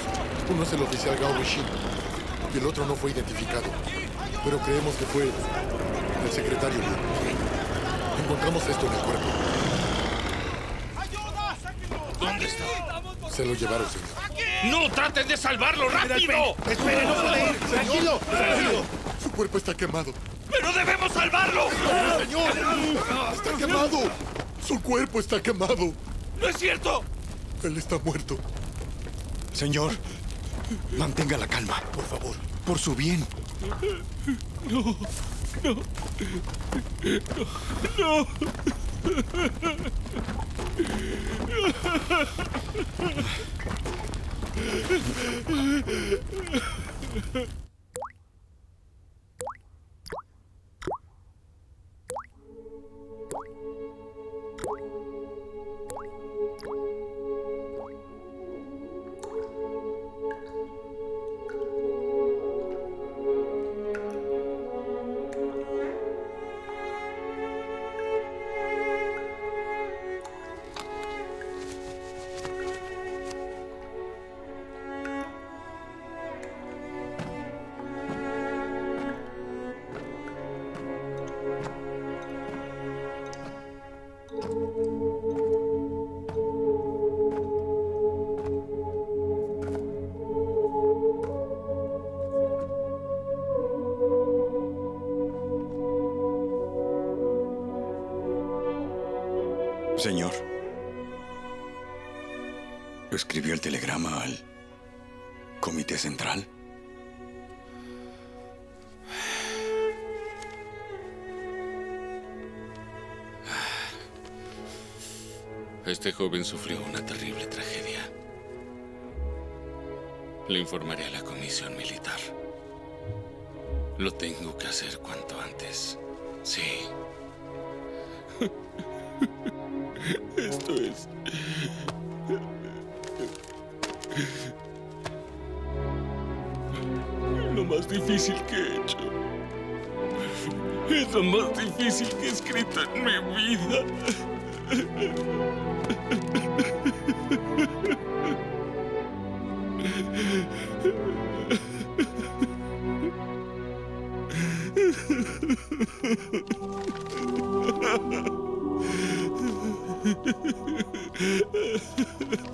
Uno es el oficial Gao Ruxin y el otro no fue identificado. Pero creemos que fue el secretario Liu. Encontramos esto en el cuerpo. ¿Dónde está? Se lo llevaron, señor. ¡No traten de salvarlo! ¡Rápido! ¡Espérenos! ¡Tranquilo! Su cuerpo está quemado. ¡Pero debemos salvarlo! ¡Señor! ¡Está quemado! ¡Su cuerpo está quemado! ¡No es cierto! Él está muerto. Señor, mantenga la calma, por favor. Por su bien. No. No. No. Señor, ¿escribió el telegrama al Comité Central? Este joven sufrió una terrible tragedia. Le informaré a la Comisión Militar. Lo tengo que hacer cuanto antes. Sí. Esto es... lo más difícil que he hecho. Es lo más difícil que he escrito en mi vida.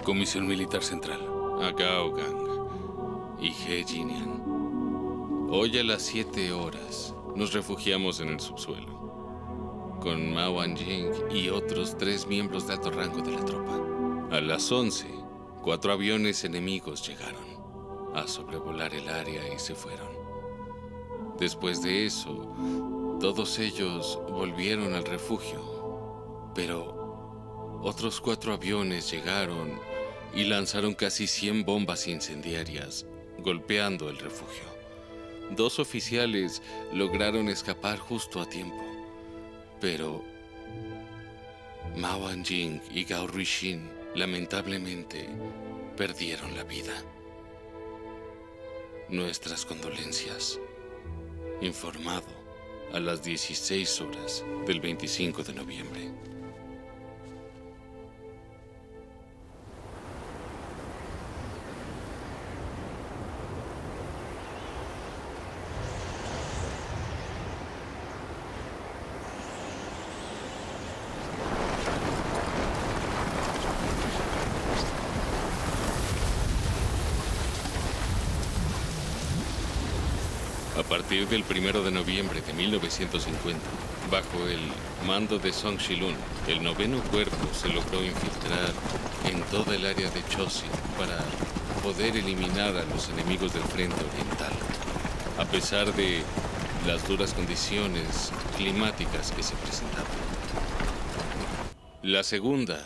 Comisión Militar Central, Agaogang y He Jinian. Hoy a las 7 horas nos refugiamos en el subsuelo, con Mao Anying y otros 3 miembros de alto rango de la tropa. A las 11, 4 aviones enemigos llegaron a sobrevolar el área y se fueron. Después de eso, todos ellos volvieron al refugio, pero otros 4 aviones llegaron y lanzaron casi 100 bombas incendiarias, golpeando el refugio. 2 oficiales lograron escapar justo a tiempo, pero Mao Anying y Gao Ruixin lamentablemente perdieron la vida. Nuestras condolencias. Informado a las 16 horas del 25 de noviembre. A partir del 1 de noviembre de 1950, bajo el mando de Song Shilun, el 9º cuerpo se logró infiltrar en toda el área de Chosin para poder eliminar a los enemigos del frente oriental. A pesar de las duras condiciones climáticas que se presentaban, la 2ª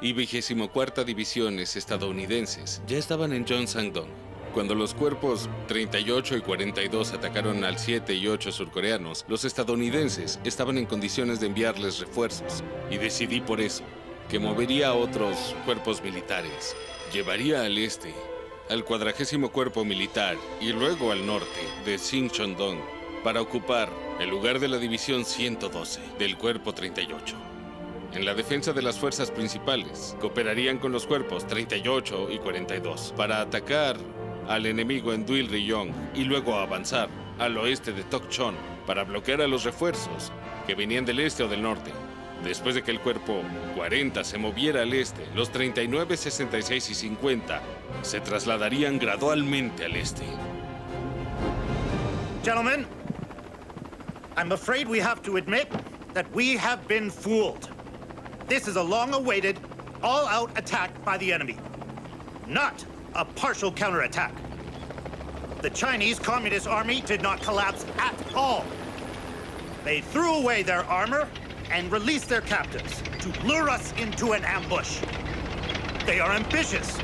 y 24ª divisiones estadounidenses ya estaban en Gyeongsangdong. Cuando los cuerpos 38 y 42 atacaron al 7 y 8 surcoreanos, los estadounidenses estaban en condiciones de enviarles refuerzos. Y decidí por eso que movería a otros cuerpos militares. Llevaría al este, al 40º cuerpo militar y luego al norte de Sincheon-dong para ocupar el lugar de la división 112 del cuerpo 38. En la defensa de las fuerzas principales, cooperarían con los cuerpos 38 y 42 para atacar al enemigo en Duilryong y luego avanzar al oeste de Tokchon para bloquear a los refuerzos que venían del este o del norte. Después de que el cuerpo 40 se moviera al este, los 39, 66 y 50 se trasladarían gradualmente al este. Gentlemen, I'm afraid we have to admit that we have been fooled. This is a long-awaited, all-out attack by the enemy. Not a partial counterattack. The Chinese Communist Army did not collapse at all. They threw away their armor and released their captives to lure us into an ambush. They are ambitious.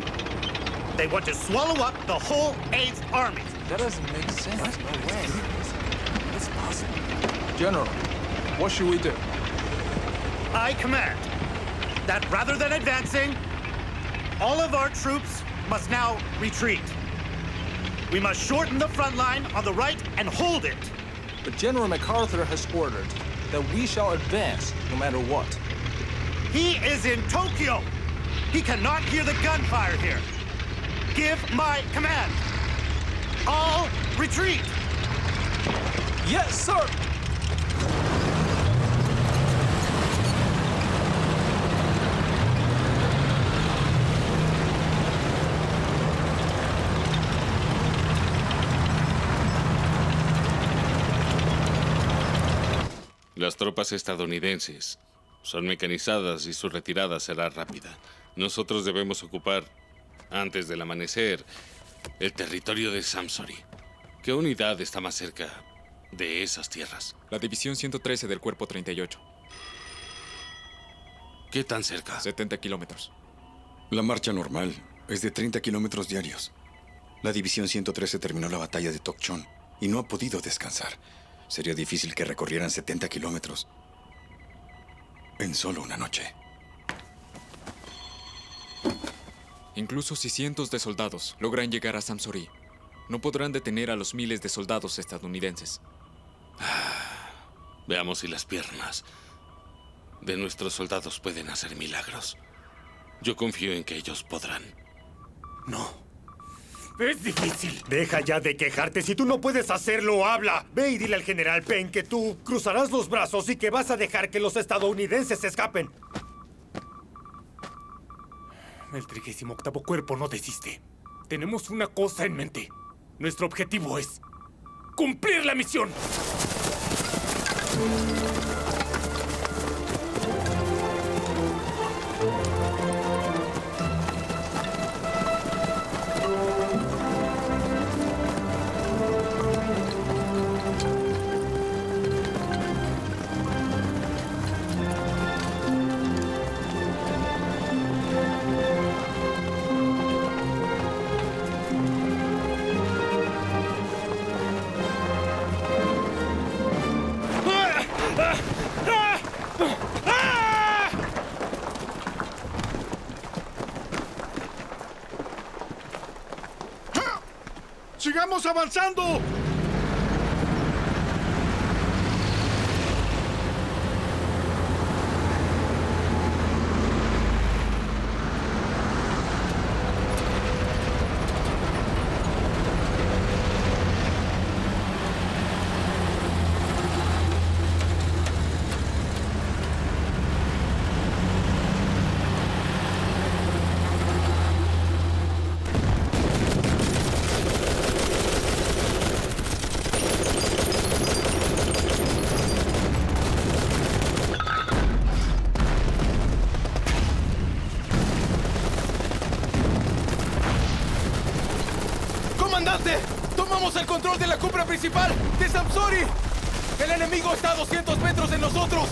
They want to swallow up the whole 8th Army. That doesn't make sense. What? No way. It's possible. General, what should we do? I command that rather than advancing, all of our troops must now retreat. We must shorten the front line on the right and hold it. But General MacArthur has ordered that we shall advance no matter what. He is in Tokyo. He cannot hear the gunfire here. Give my command. All retreat. Yes, sir. Las tropas estadounidenses son mecanizadas y su retirada será rápida. Nosotros debemos ocupar, antes del amanecer, el territorio de Samsori. ¿Qué unidad está más cerca de esas tierras? La División 113 del Cuerpo 38. ¿Qué tan cerca? 70 kilómetros. La marcha normal es de 30 kilómetros diarios. La División 113 terminó la batalla de Tokchon y no ha podido descansar. Sería difícil que recorrieran 70 kilómetros en solo una noche. Incluso si cientos de soldados logran llegar a Samsori, no podrán detener a los miles de soldados estadounidenses. Veamos si las piernas de nuestros soldados pueden hacer milagros. Yo confío en que ellos podrán. No. Es difícil. Deja ya de quejarte. Si tú no puedes hacerlo, habla. Ve y dile al general Peng que tú cruzarás los brazos y que vas a dejar que los estadounidenses escapen. El 38º Cuerpo no desiste. Tenemos una cosa en mente. Nuestro objetivo es cumplir la misión. ¡Sigamos avanzando! El control de la cúpula principal de Samsori. El enemigo está a 200 metros de nosotros.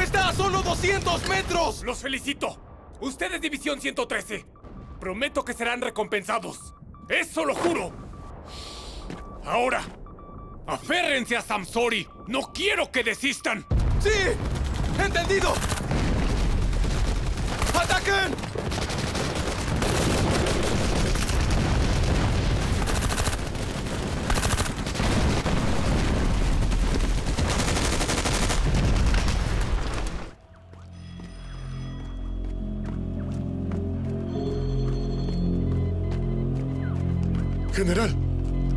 Está a solo 200 metros. Los felicito. Ustedes, División 113. Prometo que serán recompensados. Eso lo juro. Ahora, aférrense a Samsori. No quiero que desistan. Sí, entendido. ¡Ataquen! General,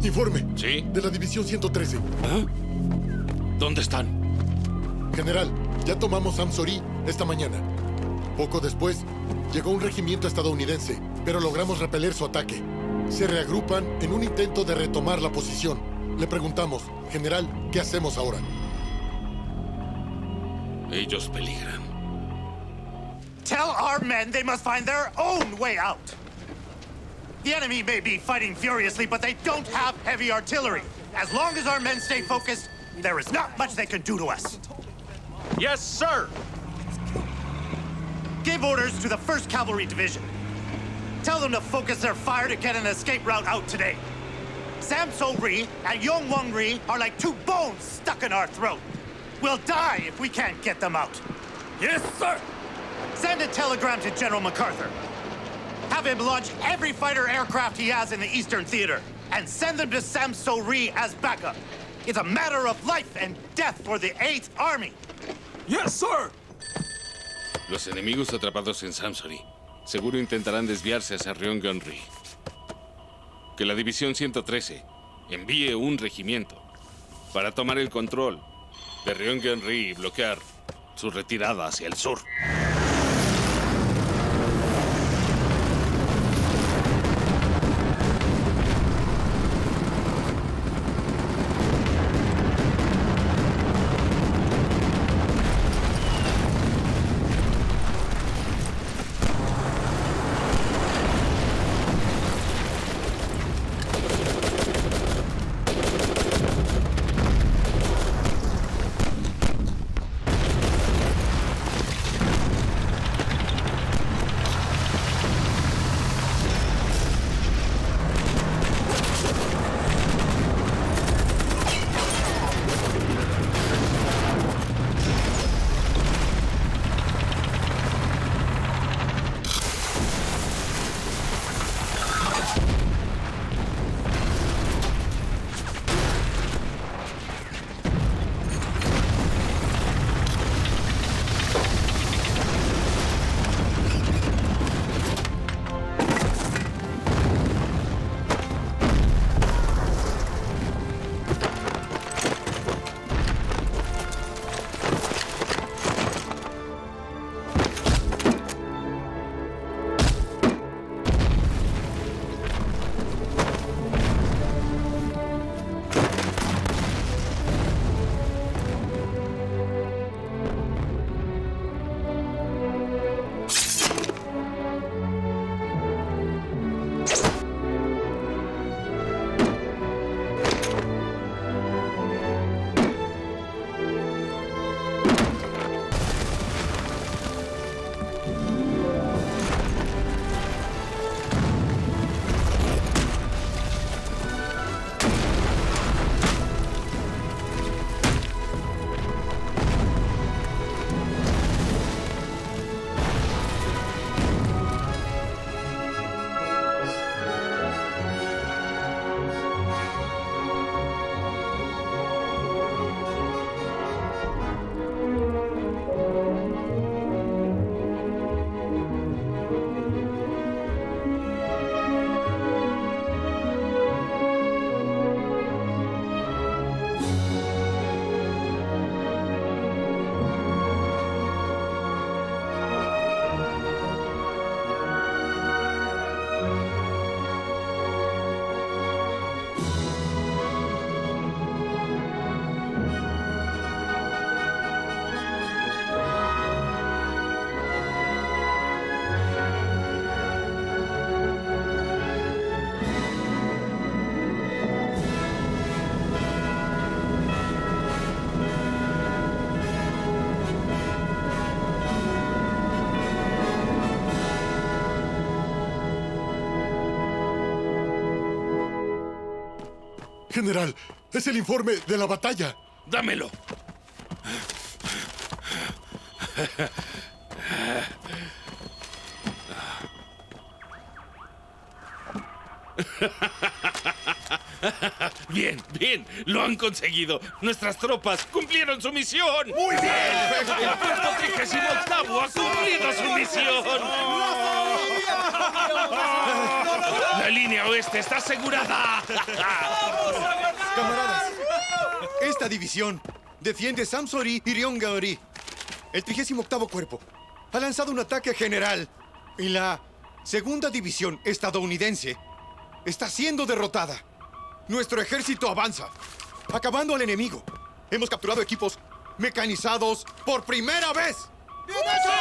informe. ¿Sí? De la División 113. ¿Ah? ¿Dónde están? General, ya tomamos Samsori esta mañana. Poco después, llegó un regimiento estadounidense, pero logramos repeler su ataque. Se reagrupan en un intento de retomar la posición. Le preguntamos, general, ¿qué hacemos ahora? Ellos peligran. Tell our men they must find their own way out. The enemy may be fighting furiously, but they don't have heavy artillery. As long as our men stay focused, There is not much they can do to us. Yes, sir. Give orders to the 1st Cavalry Division. Tell them to focus their fire to get an escape route out today. Samsori and Riongongri are like 2 bones stuck in our throat. We'll die if we can't get them out. Yes, sir. Send a telegram to General MacArthur. Have him launch every fighter aircraft he has in the Eastern Theater and send them to Samsori as backup. It's a matter of life and death for the 8th Army. Yes, sir. Los enemigos atrapados en Samsori seguro intentarán desviarse hacia Riongongri. Que la División 113 envíe un regimiento para tomar el control de Riongongri y bloquear su retirada hacia el sur. General, es el informe de la batalla. ¡Dámelo! Bien, bien, lo han conseguido. Nuestras tropas cumplieron su misión. ¡Muy bien! El puesto 38º ha cumplido su misión. La línea oeste está asegurada. Camaradas, esta división defiende Samsori y Riongongri. El 38º Cuerpo ha lanzado un ataque general y la 2ª División estadounidense está siendo derrotada. Nuestro ejército avanza, acabando al enemigo. Hemos capturado equipos mecanizados por primera vez. ¡Excelente!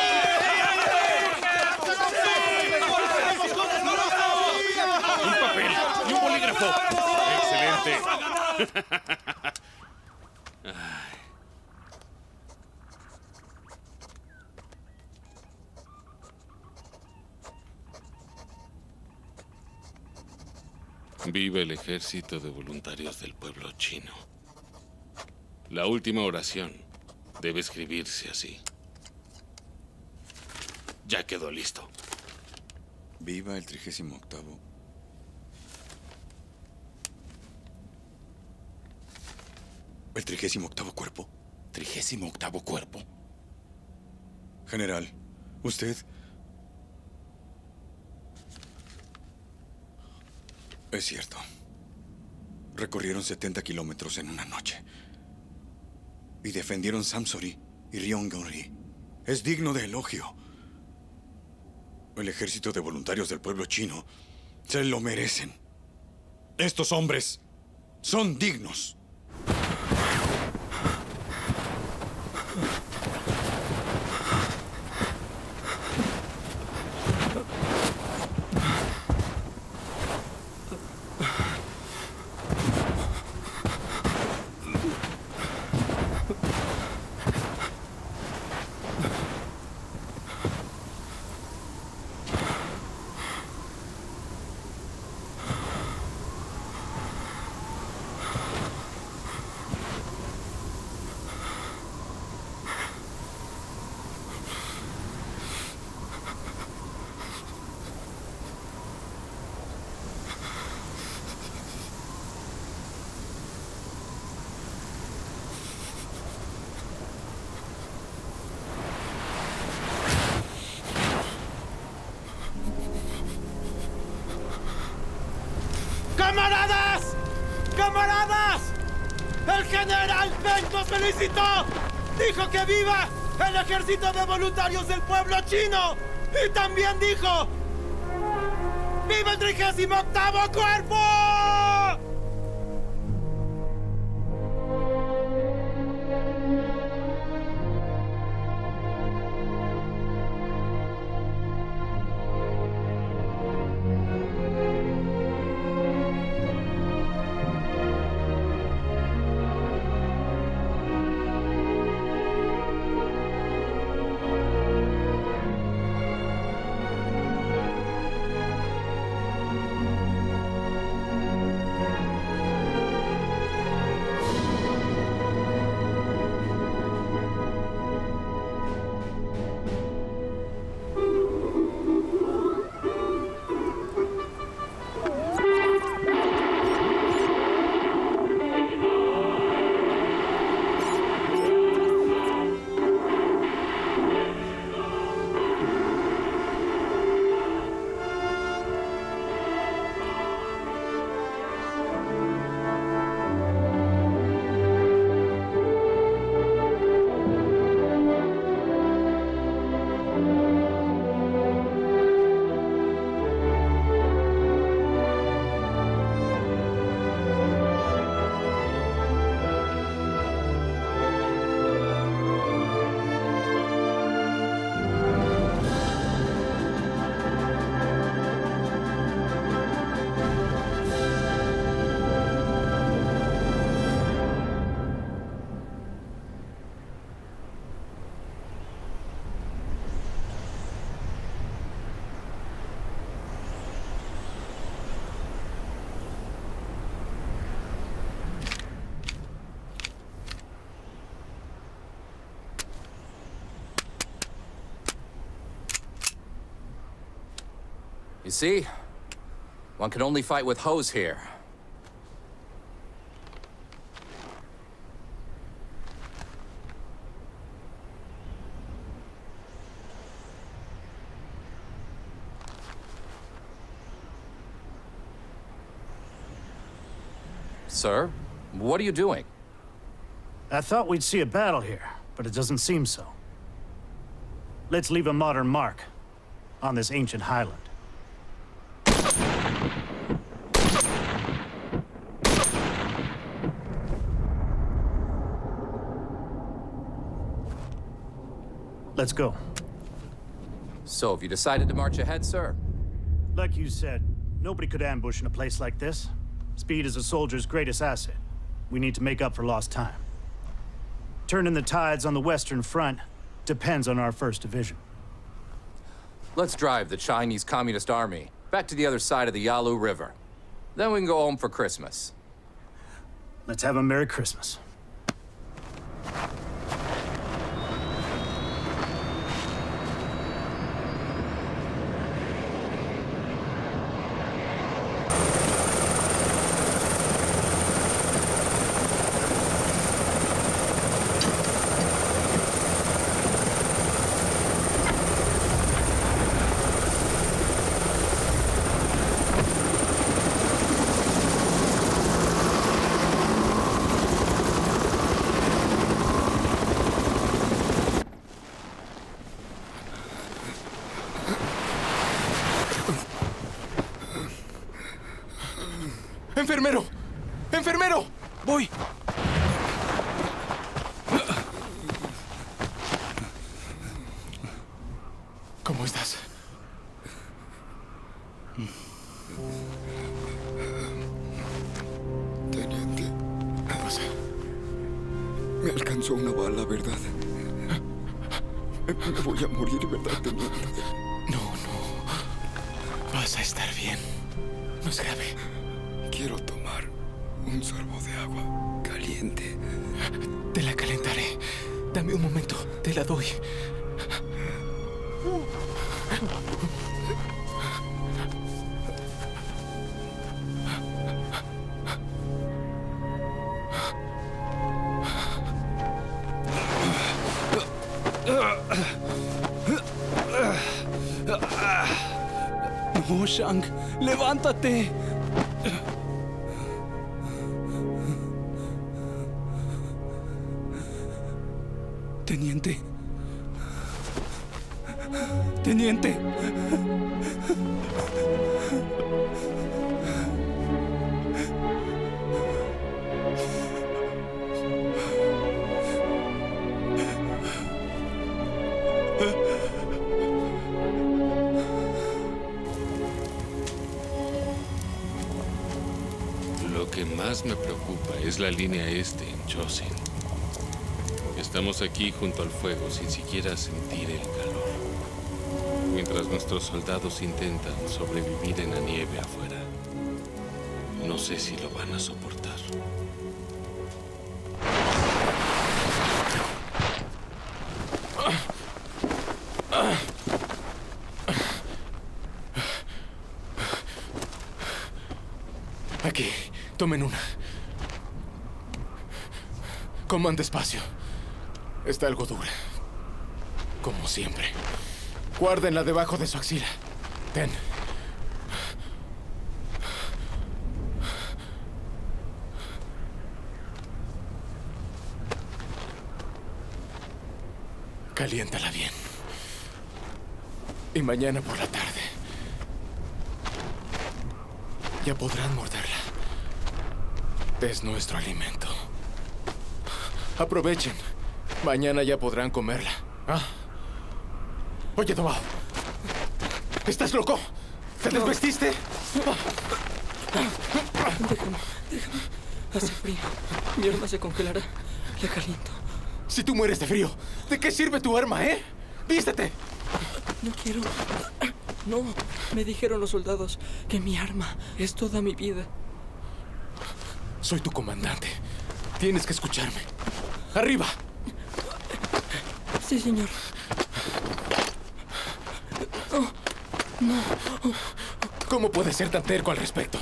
Viva el ejército de voluntarios del pueblo chino. La última oración debe escribirse así. Ya quedó listo. Viva el 38º. El 38º cuerpo. 38º cuerpo. General, usted... Es cierto. Recorrieron 70 kilómetros en una noche. Y defendieron Samsori y Riongongri. Es digno de elogio. El ejército de voluntarios del pueblo chino se lo merecen. Estos hombres son dignos. Dijo que viva el ejército de voluntarios del pueblo chino y también dijo ¡viva el 38º cuerpo! You see? One can only fight with hoes here. Sir, what are you doing? I thought we'd see a battle here, but it doesn't seem so. Let's leave a modern mark on this ancient highland. Let's go. So, have you decided to march ahead, sir? Like you said, nobody could ambush in a place like this. Speed is a soldier's greatest asset. We need to make up for lost time. Turning the tides on the Western Front depends on our 1st Division. Let's drive the Chinese Communist Army back to the other side of the Yalu River. Then we can go home for Christmas. Let's have a Merry Christmas. ¡Enfermero! ¡Enfermero! ¡Voy! ¿Cómo estás? Teniente. ¿Qué pasa? Me alcanzó una bala, ¿verdad? Me voy a morir, ¿verdad, teniente? No, no. Vas a estar bien. No es grave. Quiero tomar un sorbo de agua caliente. Te la calentaré. Dame un momento, te la doy. No, Shang, levántate. Teniente. Teniente. Lo que más me preocupa es la línea este en Chosin. Estamos aquí junto al fuego sin siquiera sentir el calor, mientras nuestros soldados intentan sobrevivir en la nieve afuera. No sé si lo van a soportar. Aquí, tomen una. Coman despacio. Está algo dura. Como siempre. Guárdenla debajo de su axila. Ten. Caliéntala bien. Y mañana por la tarde ya podrán morderla. Es nuestro alimento. Aprovechen. Mañana ya podrán comerla. ¿Ah? Oye, Tomao. ¿Estás loco? ¿Te desvestiste? Déjame. Hace frío. Mi arma se congelará. La caliento. Si tú mueres de frío, ¿de qué sirve tu arma, eh? ¡Vístete! No quiero. No. Me dijeron los soldados que mi arma es toda mi vida. Soy tu comandante. Tienes que escucharme. ¡Arriba! Sí, señor. Oh, no. ¿Cómo puedes ser tan terco al respecto?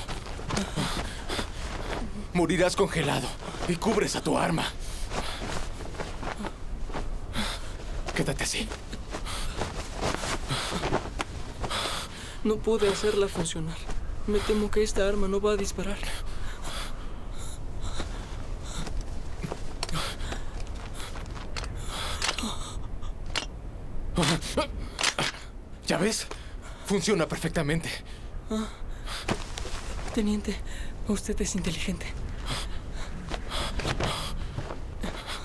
Morirás congelado y cubres a tu arma. Quédate así. No pude hacerla funcionar. Me temo que esta arma no va a disparar. ¿Ya ves? Funciona perfectamente. Ah, teniente, usted es inteligente.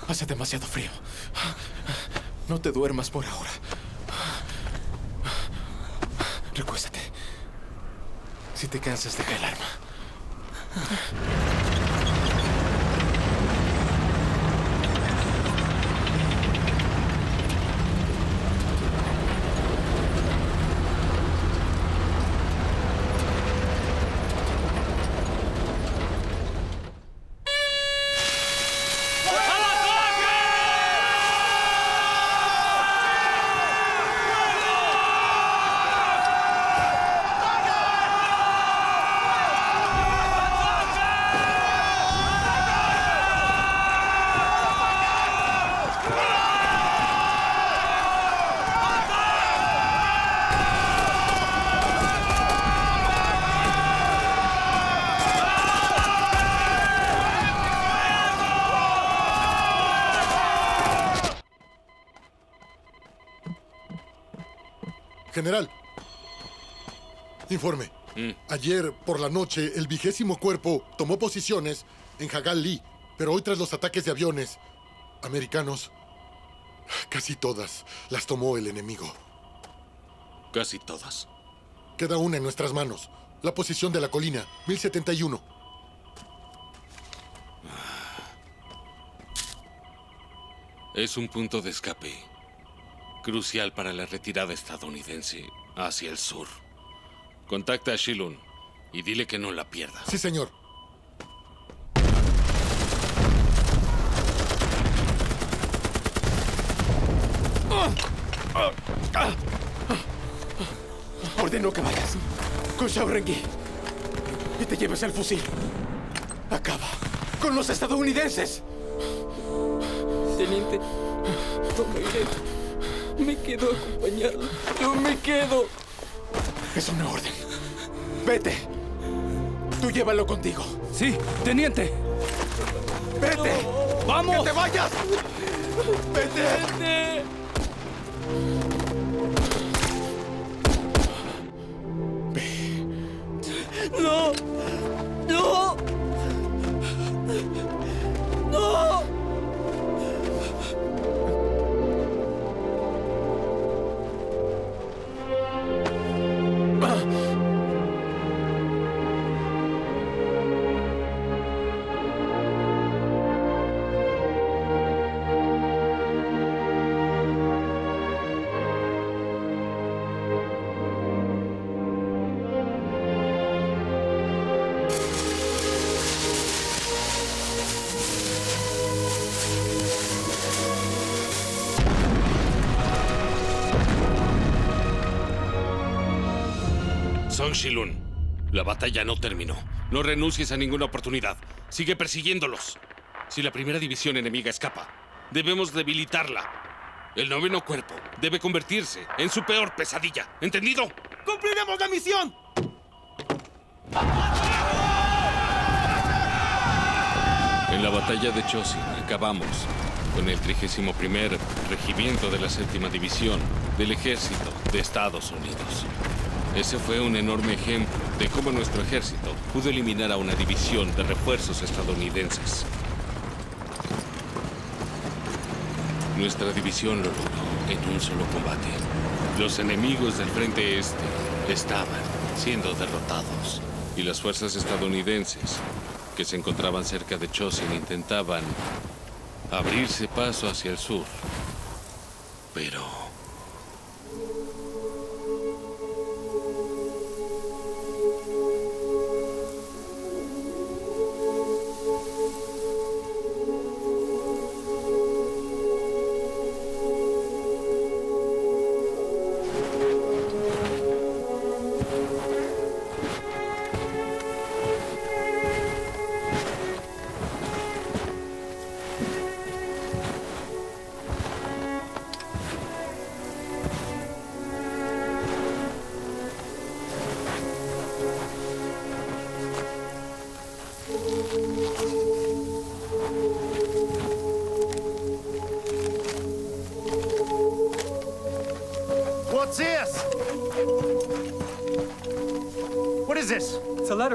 Hace demasiado frío. No te duermas por ahora. Recuéstate. Si te cansas, deja el arma. General, informe. Ayer por la noche, el 20º cuerpo tomó posiciones en Hagal-li, pero hoy tras los ataques de aviones americanos, casi todas las tomó el enemigo. ¿Casi todas? Queda una en nuestras manos. La posición de la colina, 1071. Es un punto de escape crucial para la retirada estadounidense hacia el sur. Contacta a Shilun y dile que no la pierda. Sí, señor. Ordeno que vayas con Zhao Rengi y te lleves el fusil. Acaba con los estadounidenses. Teniente, tomaré. Me quedo acompañado. Yo me quedo. Es una orden. Vete. Tú llévalo contigo. Sí, teniente. Vete. No. ¡Vamos! ¡Que te vayas! ¡Vete! ¡Vete! ¡No! ¡No! ¡No! Song Shilun, la batalla no terminó. No renuncies a ninguna oportunidad. Sigue persiguiéndolos. Si la primera división enemiga escapa, debemos debilitarla. El 9º cuerpo debe convertirse en su peor pesadilla. ¿Entendido? ¡Cumpliremos la misión! En la batalla de Chosin acabamos con el 31º regimiento de la 7ª división del Ejército de Estados Unidos. Ese fue un enorme ejemplo de cómo nuestro ejército pudo eliminar a una división de refuerzos estadounidenses. Nuestra división lo logró en un solo combate. Los enemigos del frente este estaban siendo derrotados y las fuerzas estadounidenses que se encontraban cerca de Chosin intentaban abrirse paso hacia el sur. Pero...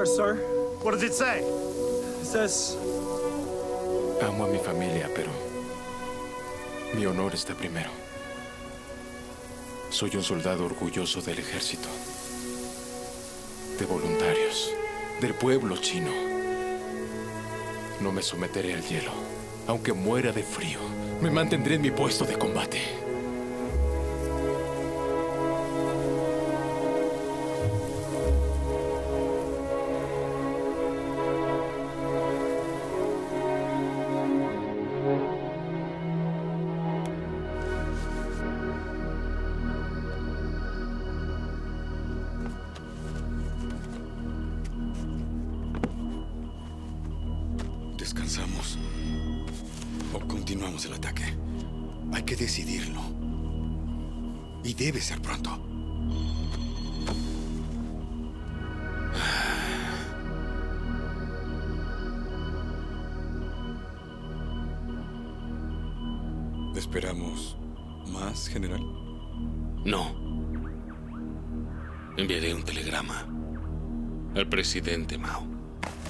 Sir. What does it say? It says... Amo a mi familia, pero mi honor está primero. Soy un soldado orgulloso del ejército, de voluntarios, del pueblo chino. No me someteré al hielo, aunque muera de frío. Me mantendré en mi puesto de combate. ¿Esperamos más, general? No. Enviaré un telegrama al presidente Mao.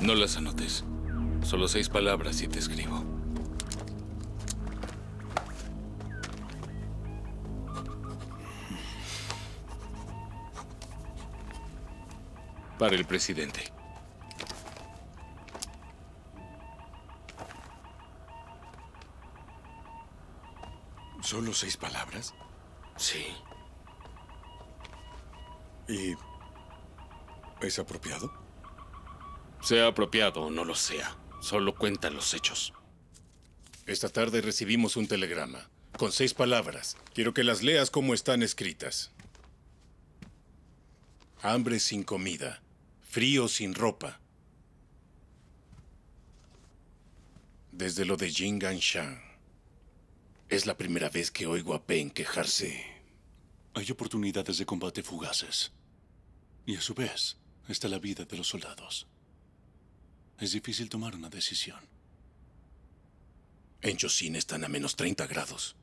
No las anotes. Solo 6 palabras y te escribo. Para el presidente. ¿Solo 6 palabras? Sí. ¿Y es apropiado? Sea apropiado o no lo sea, solo cuenta los hechos. Esta tarde recibimos un telegrama con 6 palabras. Quiero que las leas como están escritas. Hambre sin comida, frío sin ropa. Desde lo de Jinganshan. Es la primera vez que oigo a Peng quejarse. Hay oportunidades de combate fugaces. Y a su vez, está la vida de los soldados. Es difícil tomar una decisión. En Chosin están a menos 30 grados.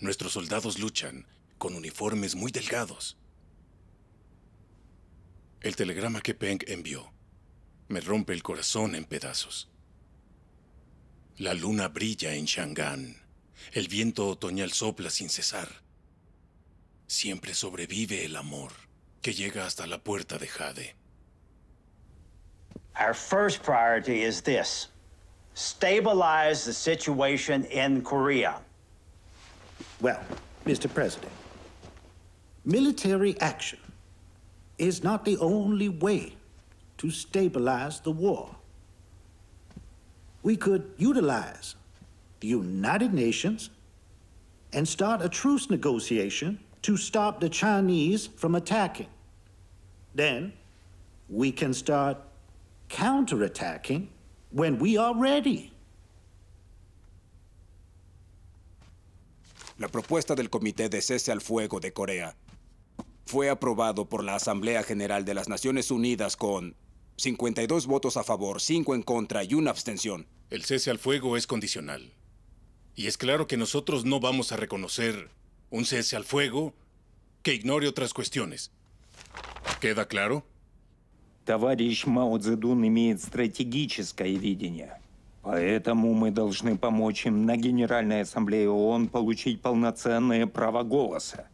Nuestros soldados luchan con uniformes muy delgados. El telegrama que Peng envió me rompe el corazón en pedazos. La luna brilla en Chang'an. El viento otoñal sopla sin cesar. Siempre sobrevive el amor, que llega hasta la puerta de Jade. Our first priority is this. Stabilize the situation in Korea. Well, Mr. President, military action is not the only way to stabilize the war. We could utilize the United Nations and start a truce negotiation to stop the Chinese from attacking. Then we can start counterattacking when we are ready. La propuesta del Comité de Cese al Fuego de Corea fue aprobado por la Asamblea General de las Naciones Unidas con 52 votos a favor, 5 en contra y una abstención. El cese al fuego es condicional. Y es claro que nosotros no vamos a reconocer un cese al fuego que ignore otras cuestiones. ¿Queda claro? Товарищ Мао Цзэдун имеет стратегическое видение. Поэтому мы должны помочь им на Генеральной Ассамблее ООН получить полноценное право голоса.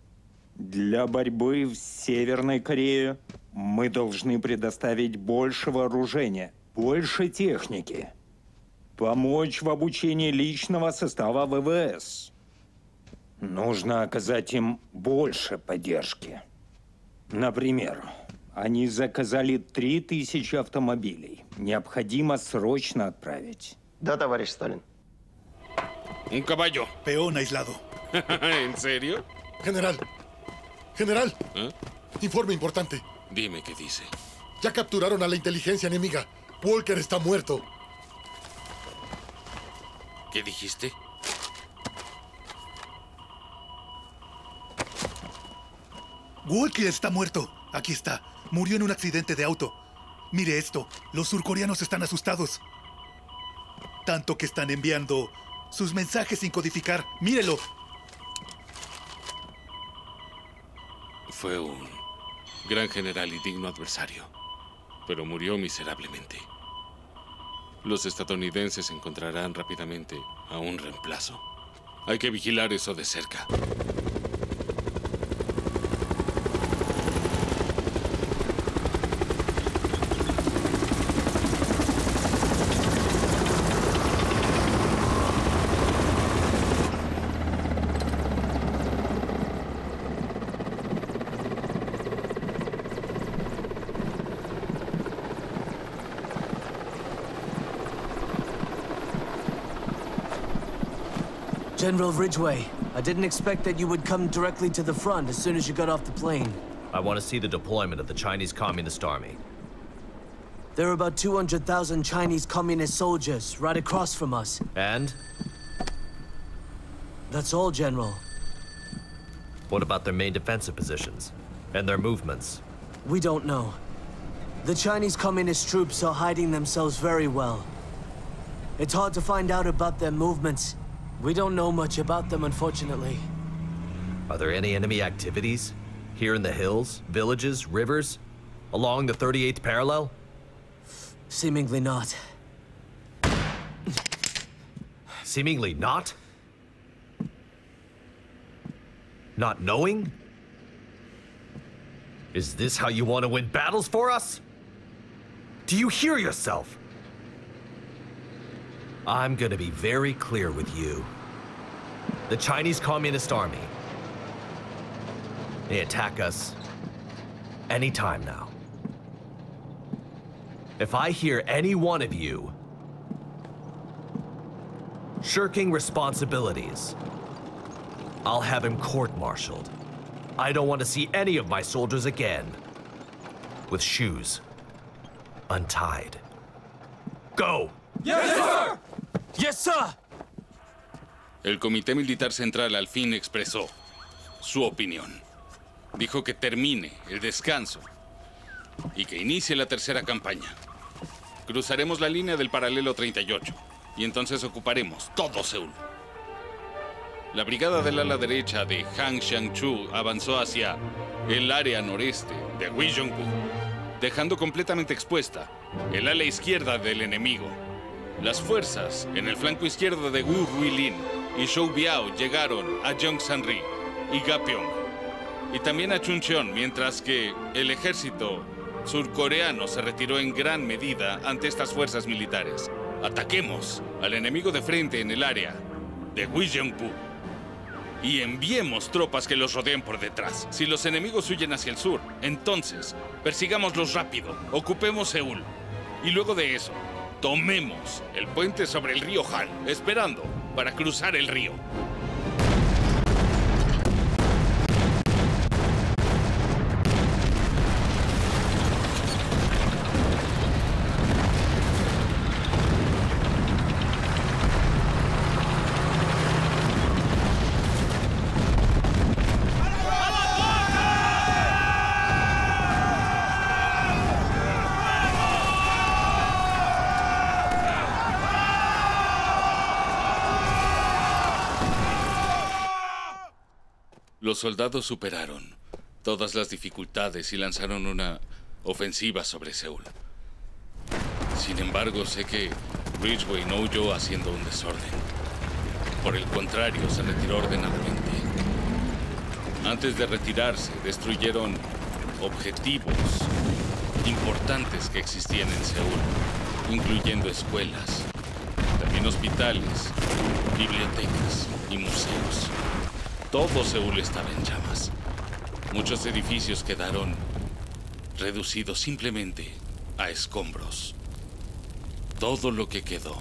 Для борьбы в Северной Корее мы должны предоставить больше вооружения, больше техники. Помочь в обучении личного состава ВВС. Нужно оказать им больше поддержки. Например, они заказали 3000 автомобилей. Необходимо срочно отправить. Да, товарищ Сталин. Un caballo. Peón aislado. ¿En serio? General. General. ¿Eh? Informe importante. Dime qué dice. Ya capturaron a la inteligencia enemiga. Walker está muerto. ¿Qué dijiste? Walker está muerto. Aquí está. Murió en un accidente de auto. Mire esto. Los surcoreanos están asustados. Tanto que están enviando sus mensajes sin codificar. ¡Mírelo! Fue un gran general y digno adversario, pero murió miserablemente. Los estadounidenses encontrarán rápidamente a un reemplazo. Hay que vigilar eso de cerca. General Ridgway, I didn't expect that you would come directly to the front as soon as you got off the plane. I want to see the deployment of the Chinese Communist Army. There are about 200,000 Chinese Communist soldiers right across from us. And? That's all, General. What about their main defensive positions? And their movements? We don't know. The Chinese Communist troops are hiding themselves very well. It's hard to find out about their movements. We don't know much about them, unfortunately. Are there any enemy activities? Here in the hills, villages, rivers, along the 38th parallel? Seemingly not. Seemingly not? Not knowing? Is this how you want to win battles for us? Do you hear yourself? I'm gonna be very clear with you. The Chinese Communist Army, they attack us anytime now. If I hear any one of you shirking responsibilities, I'll have him court-martialed. I don't want to see any of my soldiers again with shoes untied. Go! Yes, sir! Yes, sir! El Comité Militar Central al fin expresó su opinión. Dijo que termine el descanso y que inicie la tercera campaña. Cruzaremos la línea del paralelo 38 y entonces ocuparemos todo Seúl. La brigada del ala derecha de Han Xianchu avanzó hacia el área noreste de Huichon-gu, dejando completamente expuesta el ala izquierda del enemigo. Las fuerzas en el flanco izquierdo de Wu Huilin y Zhou Biao llegaron a Gyeongsanri y Gapyeong, y también a Chuncheon, mientras que el ejército surcoreano se retiró en gran medida ante estas fuerzas militares. Ataquemos al enemigo de frente en el área de Huichon-gu y enviemos tropas que los rodeen por detrás. Si los enemigos huyen hacia el sur, entonces persigámoslos rápido, ocupemos Seúl y luego de eso tomemos el puente sobre el río Han, esperando para cruzar el río. Los soldados superaron todas las dificultades y lanzaron una ofensiva sobre Seúl. Sin embargo, sé que Ridgway no huyó haciendo un desorden. Por el contrario, se retiró ordenadamente. Antes de retirarse, destruyeron objetivos importantes que existían en Seúl, incluyendo escuelas, también hospitales, bibliotecas y museos. Todo Seúl estaba en llamas. Muchos edificios quedaron reducidos simplemente a escombros. Todo lo que quedó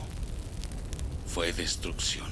fue destrucción.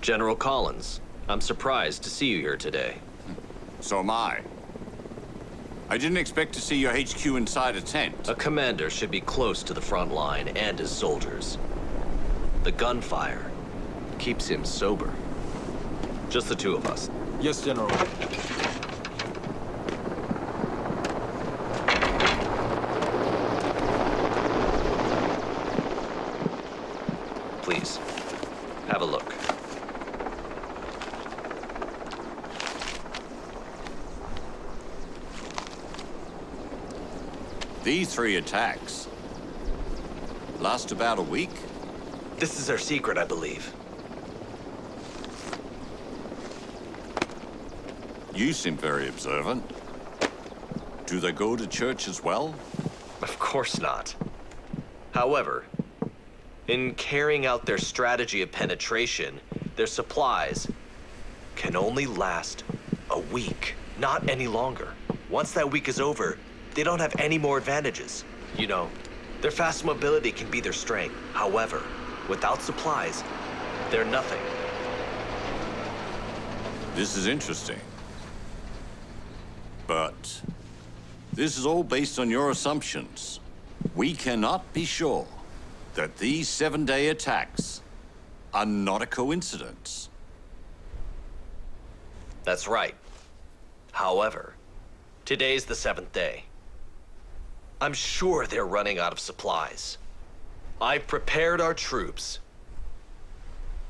General Collins, I'm surprised to see you here today. So am I. I didn't expect to see your HQ inside a tent. A commander should be close to the front line and his soldiers. The gunfire keeps him sober. Just the two of us. Yes, General. Please, have a look. These three attacks last about a week. This is our secret, I believe. You seem very observant. Do they go to church as well? Of course not. However, in carrying out their strategy of penetration, their supplies can only last a week, not any longer. Once that week is over, they don't have any more advantages. You know, their fast mobility can be their strength. However, without supplies, they're nothing. This is interesting. But this is all based on your assumptions. We cannot be sure that these 7-day attacks are not a coincidence. That's right. However, today's the 7th day. I'm sure they're running out of supplies. I've prepared our troops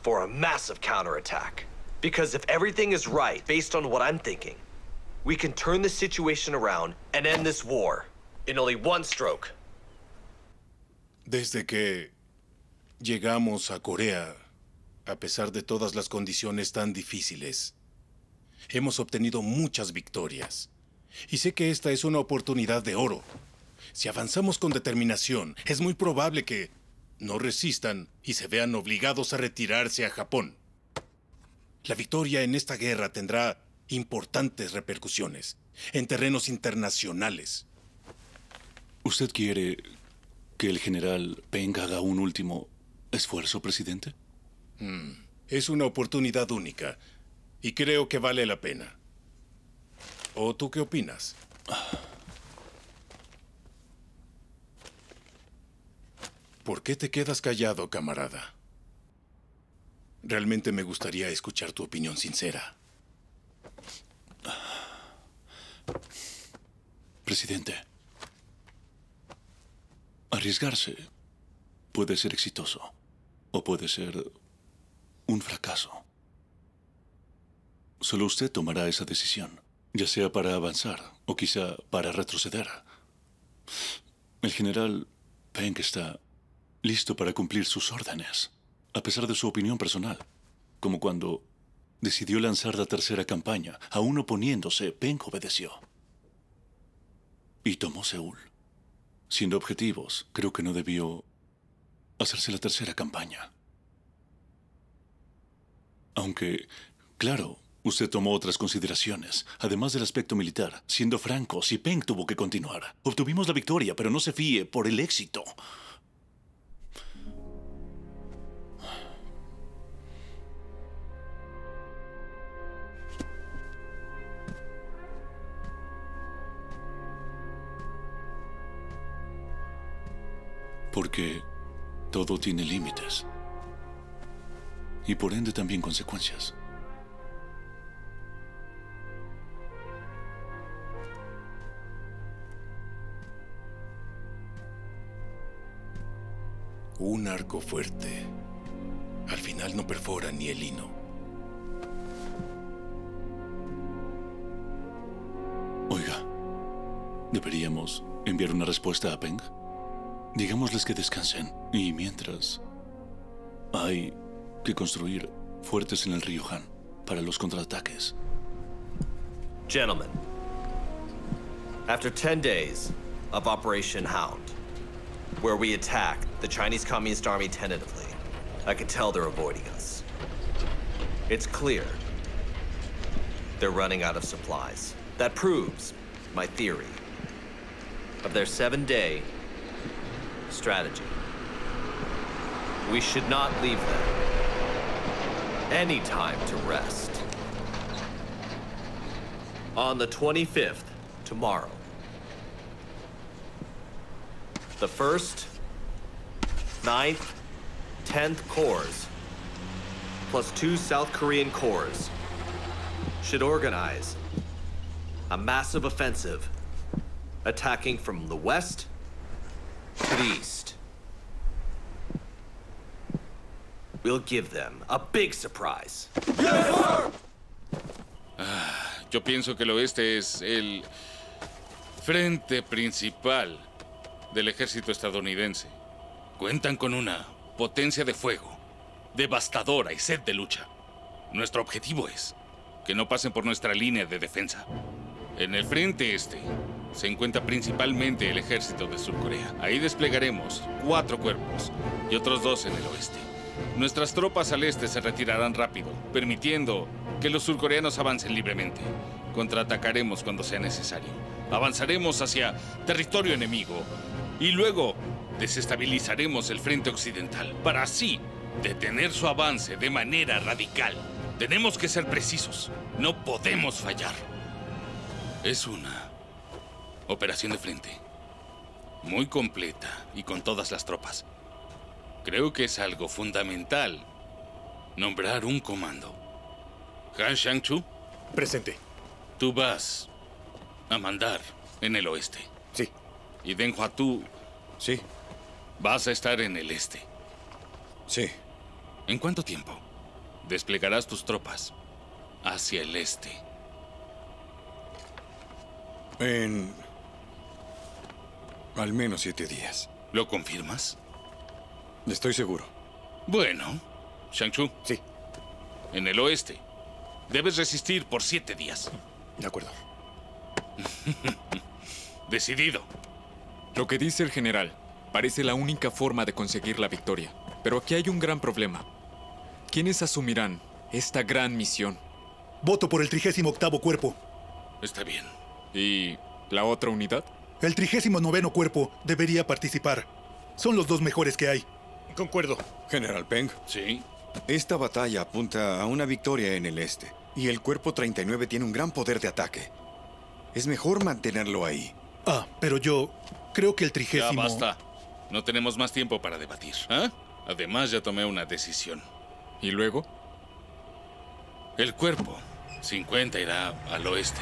for a massive counterattack. Because if everything is right, based on what I'm thinking, we can turn the situation around and end this war in only one stroke. Desde que llegamos a Corea, a pesar de todas las condiciones tan difíciles, hemos obtenido muchas victorias. Y sé que esta es una oportunidad de oro. Si avanzamos con determinación, es muy probable que no resistan y se vean obligados a retirarse a Japón. La victoria en esta guerra tendrá importantes repercusiones en terrenos internacionales. ¿Usted quiere que el general Peng haga un último esfuerzo, presidente? Es una oportunidad única y creo que vale la pena. ¿O tú qué opinas? ¿Por qué te quedas callado, camarada? Realmente me gustaría escuchar tu opinión sincera. Presidente, arriesgarse puede ser exitoso o puede ser un fracaso. Solo usted tomará esa decisión, ya sea para avanzar o quizá para retroceder. El general Peng está listo para cumplir sus órdenes. A pesar de su opinión personal, como cuando decidió lanzar la tercera campaña, aún oponiéndose, Peng obedeció. Y tomó Seúl. Siendo objetivos, creo que no debió hacerse la tercera campaña. Aunque, claro, usted tomó otras consideraciones, además del aspecto militar. Siendo franco, si Peng tuvo que continuar, obtuvimos la victoria, pero no se fíe por el éxito. Porque todo tiene límites y por ende también consecuencias. Un arco fuerte al final no perfora ni el hino. Oiga, ¿deberíamos enviar una respuesta a Peng? Digámosles que descansen. Y mientras, hay que construir fuertes en el río Han para los contraataques. Gentlemen, after 10 days of Operation Hound, where we attacked the Chinese Communist Army tentatively, I can tell they're avoiding us. It's clear they're running out of supplies. That proves my theory of their 7-day strategy. We should not leave them any time to rest. On the 25th, tomorrow, the 1st, 9th, 10th Corps, plus 2 South Korean Corps, should organize a massive offensive attacking from the west to the east. We'll give them a big surprise. Yes, sir. Yo pienso que el oeste es el frente principal del ejército estadounidense. Cuentan con una potencia de fuego devastadora y sed de lucha. Nuestro objetivo es que no pasen por nuestra línea de defensa. En el frente este se encuentra principalmente el ejército de Surcorea. Ahí desplegaremos 4 cuerpos y otros 2 en el oeste. Nuestras tropas al este se retirarán rápido, permitiendo que los surcoreanos avancen libremente. Contraatacaremos cuando sea necesario. Avanzaremos hacia territorio enemigo y luego desestabilizaremos el frente occidental para así detener su avance de manera radical. Tenemos que ser precisos. No podemos fallar. Es una operación de frente muy completa y con todas las tropas. Creo que es algo fundamental nombrar un comando. Han Xianchu. Presente. Tú vas a mandar en el oeste. Sí. Y Deng Hua, tú... Sí. Vas a estar en el este. Sí. ¿En cuánto tiempo desplegarás tus tropas hacia el este? En... al menos 7 días. ¿Lo confirmas? Estoy seguro. Bueno, Xianchu. Sí. En el oeste debes resistir por 7 días. De acuerdo. Decidido. Lo que dice el general parece la única forma de conseguir la victoria. Pero aquí hay un gran problema. ¿Quiénes asumirán esta gran misión? Voto por el 38º cuerpo. Está bien. ¿Y la otra unidad? El 39º cuerpo debería participar. Son los 2 mejores que hay. Concuerdo. General Peng. Sí. Esta batalla apunta a una victoria en el este. Y el cuerpo 39 tiene un gran poder de ataque. Es mejor mantenerlo ahí. Ah, pero yo creo que el 30º... Ya basta. No tenemos más tiempo para debatir. ¿Ah? Además, ya tomé una decisión. ¿Y luego? El cuerpo 50 irá al oeste.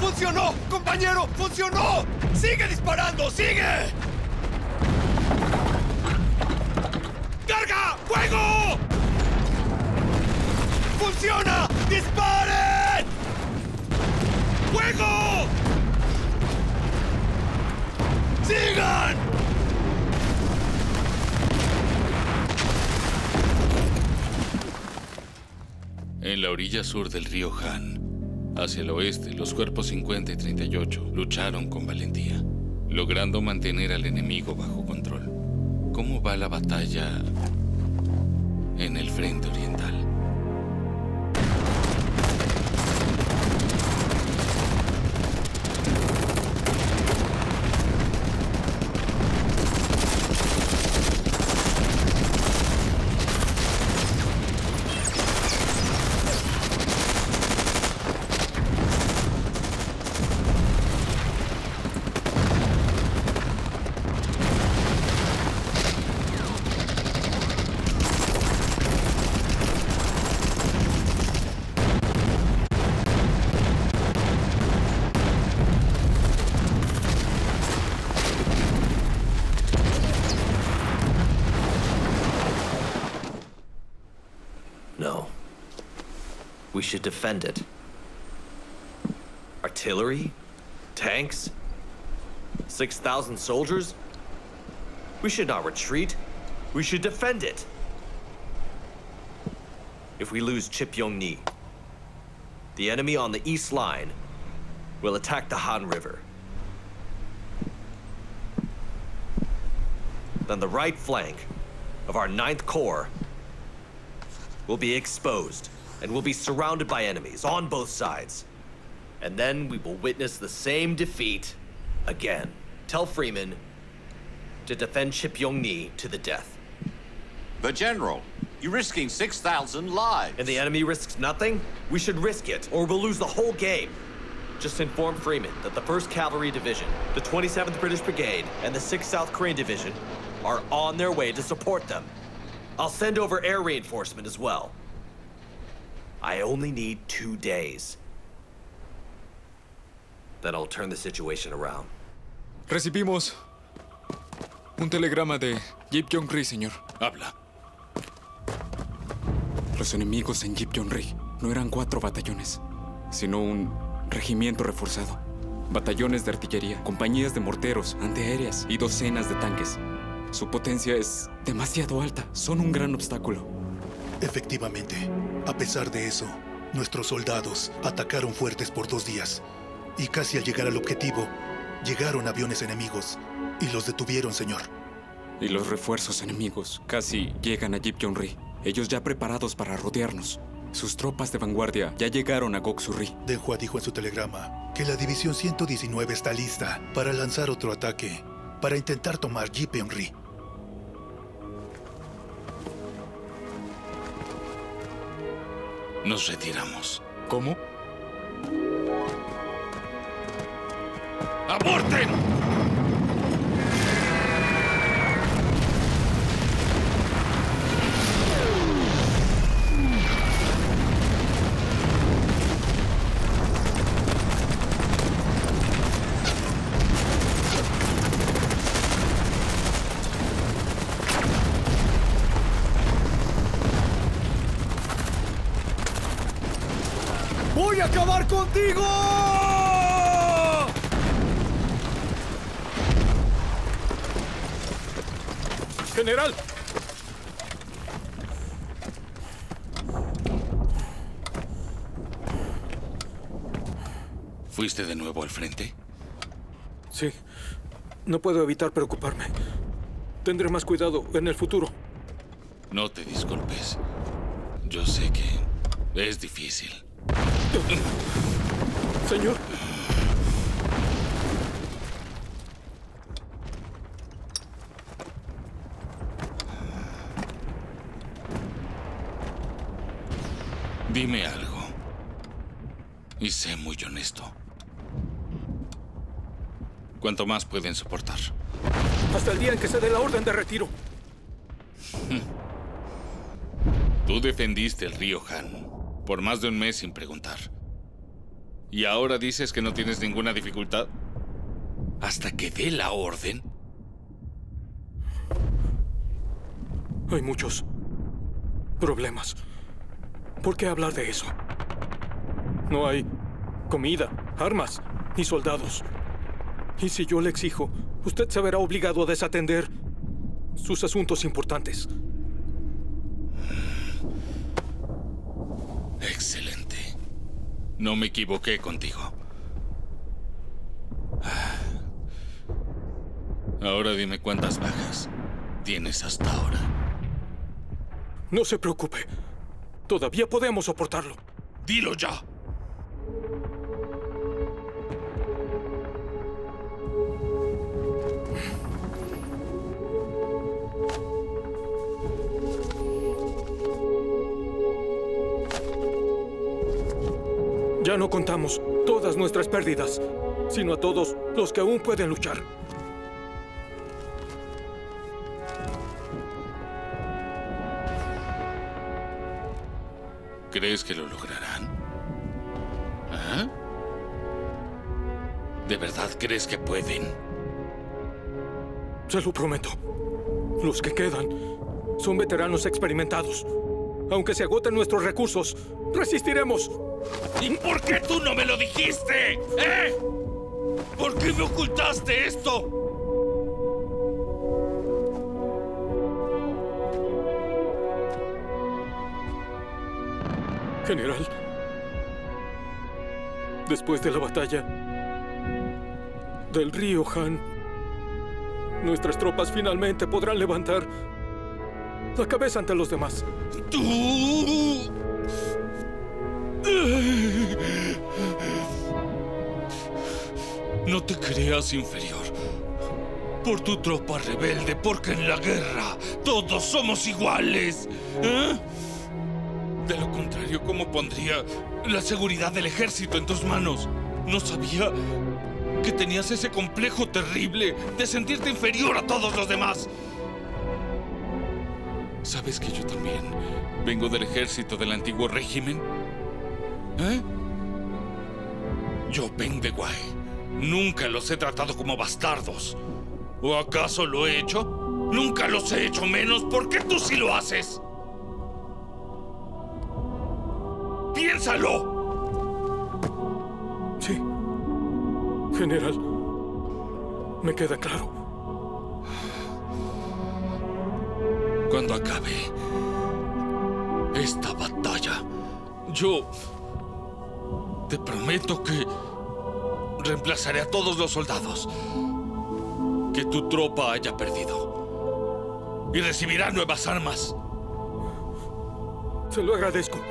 ¡Funcionó, compañero! ¡Funcionó! ¡Sigue disparando! ¡Sigue! ¡Carga! ¡Fuego! ¡Funciona! ¡Disparen! ¡Fuego! ¡Sigan! En la orilla sur del río Han, hacia el oeste, los cuerpos 50 y 38 lucharon con valentía, logrando mantener al enemigo bajo control. ¿Cómo va la batalla en el frente oriental? should defend it. Artillery? Tanks? 6,000 soldiers? We should not retreat. We should defend it. If we lose Chipyong-ni, the enemy on the east line will attack the Han River. Then the right flank of our 9th Corps will be exposed and will be surrounded by enemies on both sides. And then we will witness the same defeat again. Tell Freeman to defend Chipyong-ni to the death. But General, you're risking 6,000 lives. And the enemy risks nothing? We should risk it, or we'll lose the whole game. Just inform Freeman that the 1st Cavalry Division, the 27th British Brigade, and the 6th South Korean Division are on their way to support them. I'll send over air reinforcement as well. I only need 2 days. Then I'll turn the situation around. Recibimos un telegrama de Chipyong-ni, señor. Habla. Los enemigos en Chipyong-ni no eran 4 batallones, sino un regimiento reforzado, batallones de artillería, compañías de morteros, antiaéreas y docenas de tanques. Su potencia es demasiado alta. Son un gran obstáculo. Efectivamente. A pesar de eso, nuestros soldados atacaron fuertes por 2 días. Y casi al llegar al objetivo, llegaron aviones enemigos y los detuvieron, señor. Y los refuerzos enemigos casi llegan a Chipyong-ni. Ellos ya preparados para rodearnos. Sus tropas de vanguardia ya llegaron a Goksu-ri. Deng Hua dijo en su telegrama que la División 119 está lista para lanzar otro ataque, para intentar tomar Chipyong-ni. Nos retiramos. ¿Cómo? ¡Aborten! ¡Voy a acabar contigo! ¡General! ¿Fuiste de nuevo al frente? Sí. No puedo evitar preocuparme. Tendré más cuidado en el futuro. No te disculpes. Yo sé que es difícil. Señor. Dime algo, y sé muy honesto. ¿Cuánto más pueden soportar? Hasta el día en que se dé la orden de retiro. Tú defendiste el río Han por más de un mes sin preguntar. ¿Y ahora dices que no tienes ninguna dificultad? ¿Hasta que dé la orden? Hay muchos problemas. ¿Por qué hablar de eso? No hay comida, armas, ni soldados. Y si yo le exijo, usted se verá obligado a desatender sus asuntos importantes. Excelente. No me equivoqué contigo. Ahora dime cuántas bajas tienes hasta ahora. No se preocupe. Todavía podemos soportarlo. ¡Dilo ya! Ya no contamos todas nuestras pérdidas, sino a todos los que aún pueden luchar. ¿Crees que lo lograrán? ¿Ah? ¿De verdad crees que pueden? Se lo prometo. Los que quedan son veteranos experimentados. Aunque se agoten nuestros recursos, resistiremos. ¿Y por qué tú no me lo dijiste? ¿Eh? ¿Por qué me ocultaste esto? General, después de la batalla del río Han, nuestras tropas finalmente podrán levantar la cabeza ante los demás. ¡Tú! No te creas inferior por tu tropa rebelde, porque en la guerra todos somos iguales. ¿Eh? De lo contrario, ¿cómo pondría la seguridad del ejército en tus manos? No sabía que tenías ese complejo terrible de sentirte inferior a todos los demás. ¿Sabes que yo también vengo del ejército del antiguo régimen? ¿Eh? Yo, Peng Dehuai, nunca los he tratado como bastardos. ¿O acaso lo he hecho? Nunca los he hecho menos porque tú sí lo haces. ¡Piénsalo! Sí. General, me queda claro. Cuando acabe esta batalla, yo te prometo que reemplazaré a todos los soldados que tu tropa haya perdido y recibirá nuevas armas. Se lo agradezco.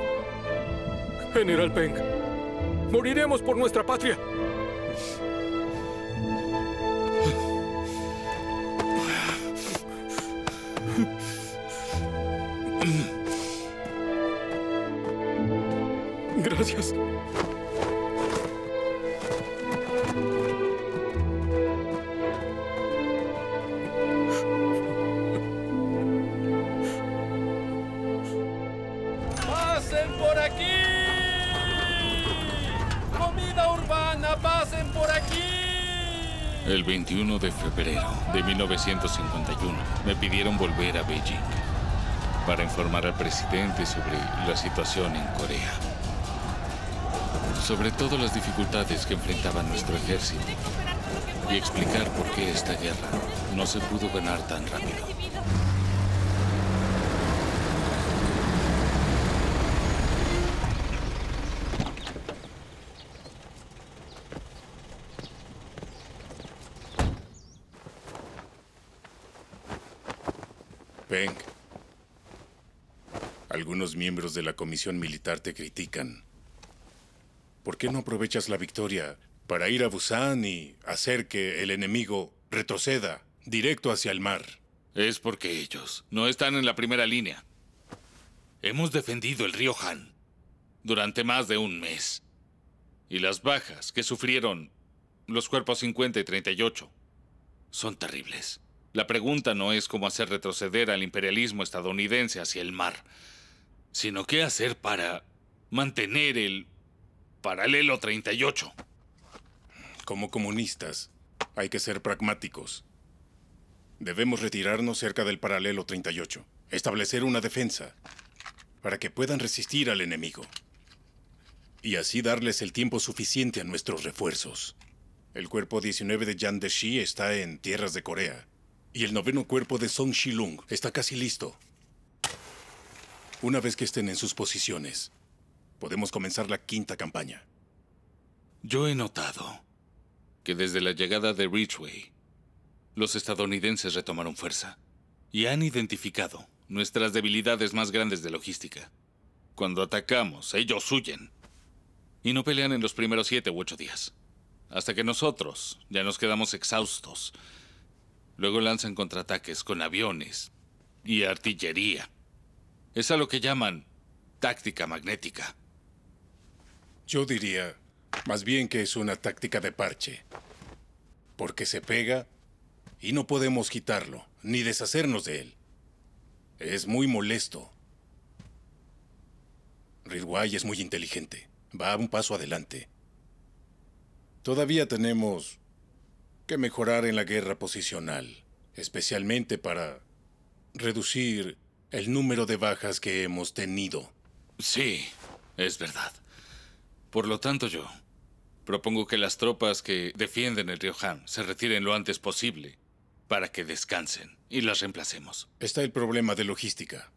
General Peng, moriremos por nuestra patria. Gracias. El 21 de febrero de 1951 me pidieron volver a Beijing para informar al presidente sobre la situación en Corea. Sobre todo las dificultades que enfrentaba nuestro ejército y explicar por qué esta guerra no se pudo ganar tan rápido. Peng, algunos miembros de la comisión militar te critican. ¿Por qué no aprovechas la victoria para ir a Busan y hacer que el enemigo retroceda directo hacia el mar? Es porque ellos no están en la primera línea. Hemos defendido el río Han durante más de un mes. Y las bajas que sufrieron los cuerpos 50 y 38 son terribles. La pregunta no es cómo hacer retroceder al imperialismo estadounidense hacia el mar, sino qué hacer para mantener el paralelo 38. Como comunistas, hay que ser pragmáticos. Debemos retirarnos cerca del paralelo 38, establecer una defensa para que puedan resistir al enemigo y así darles el tiempo suficiente a nuestros refuerzos. El cuerpo 19 de Yang Deshi está en tierras de Corea. Y el 9º cuerpo de Song Shilun está casi listo. Una vez que estén en sus posiciones, podemos comenzar la 5ª campaña. Yo he notado que desde la llegada de Ridgway, los estadounidenses retomaron fuerza y han identificado nuestras debilidades más grandes de logística. Cuando atacamos, ellos huyen y no pelean en los primeros 7 u 8 días, hasta que nosotros ya nos quedamos exhaustos. Luego lanzan contraataques con aviones y artillería. Es a lo que llaman táctica magnética. Yo diría más bien que es una táctica de parche. Porque se pega y no podemos quitarlo, ni deshacernos de él. Es muy molesto. Ridgway es muy inteligente. Va un paso adelante. Todavía tenemos que mejorar en la guerra posicional, especialmente para reducir el número de bajas que hemos tenido. Sí, es verdad. Por lo tanto, yo propongo que las tropas que defienden el río Han se retiren lo antes posible para que descansen y las reemplacemos. Está el problema de logística.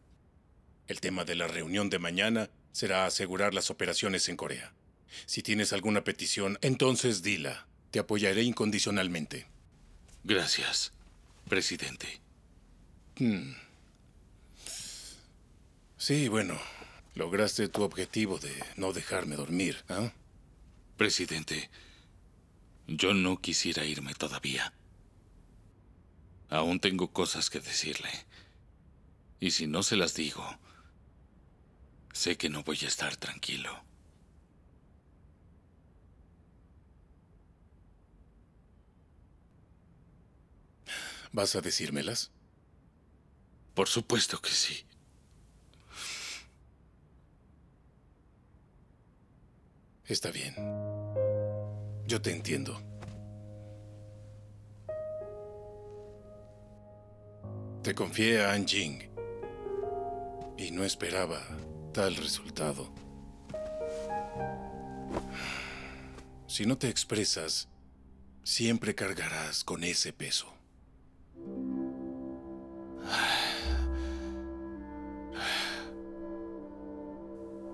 El tema de la reunión de mañana será asegurar las operaciones en Corea. Si tienes alguna petición, entonces dila. Te apoyaré incondicionalmente. Gracias, presidente. Sí, bueno. Lograste tu objetivo de no dejarme dormir, ¿eh? Presidente, yo no quisiera irme todavía. Aún tengo cosas que decirle. Y si no se las digo, sé que no voy a estar tranquilo. ¿Vas a decírmelas? Por supuesto que sí. Está bien. Yo te entiendo. Te confié a Han Jing y no esperaba tal resultado. Si no te expresas, siempre cargarás con ese peso.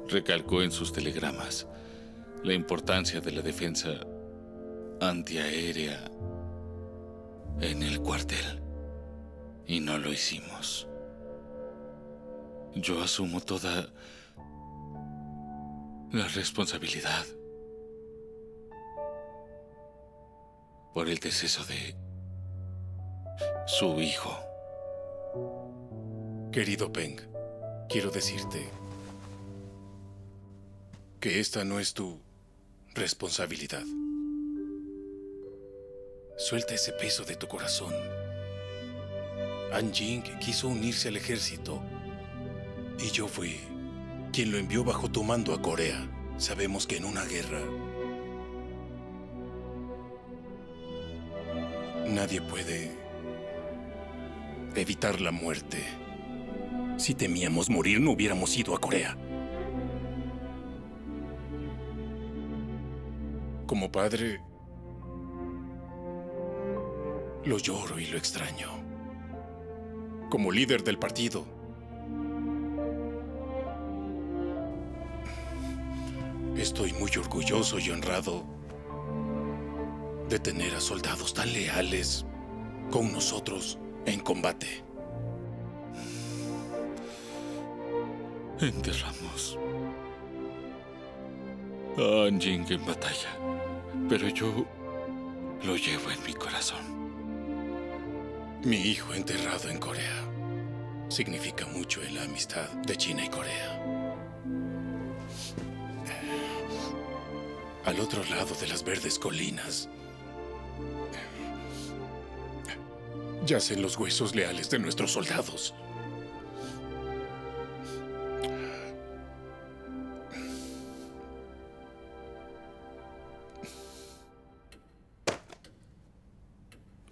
Recalcó en sus telegramas la importancia de la defensa antiaérea en el cuartel. Y no lo hicimos. Yo asumo toda la responsabilidad por el deceso de su hijo. Querido Peng, quiero decirte que esta no es tu responsabilidad. Suelta ese peso de tu corazón. Han Jing quiso unirse al ejército y yo fui quien lo envió bajo tu mando a Corea. Sabemos que en una guerra nadie puede evitar la muerte. Si temíamos morir, no hubiéramos ido a Corea. Como padre, lo lloro y lo extraño. Como líder del partido, estoy muy orgulloso y honrado de tener a soldados tan leales con nosotros en combate. Enterramos a Han Jing en batalla. Pero yo lo llevo en mi corazón. Mi hijo enterrado en Corea. Significa mucho en la amistad de China y Corea. Al otro lado de las verdes colinas yacen los huesos leales de nuestros soldados.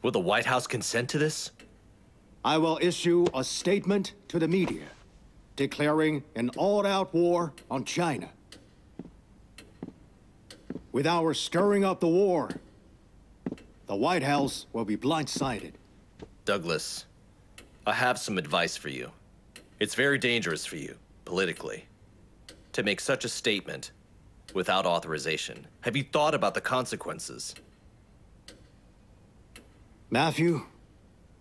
Will the White House consent to this? I will issue a statement to the media declaring an all-out war on China. With our stirring up the war, the White House will be blindsided. Douglas, I have some advice for you. It's very dangerous for you, politically, to make such a statement without authorization. Have you thought about the consequences? Matthew,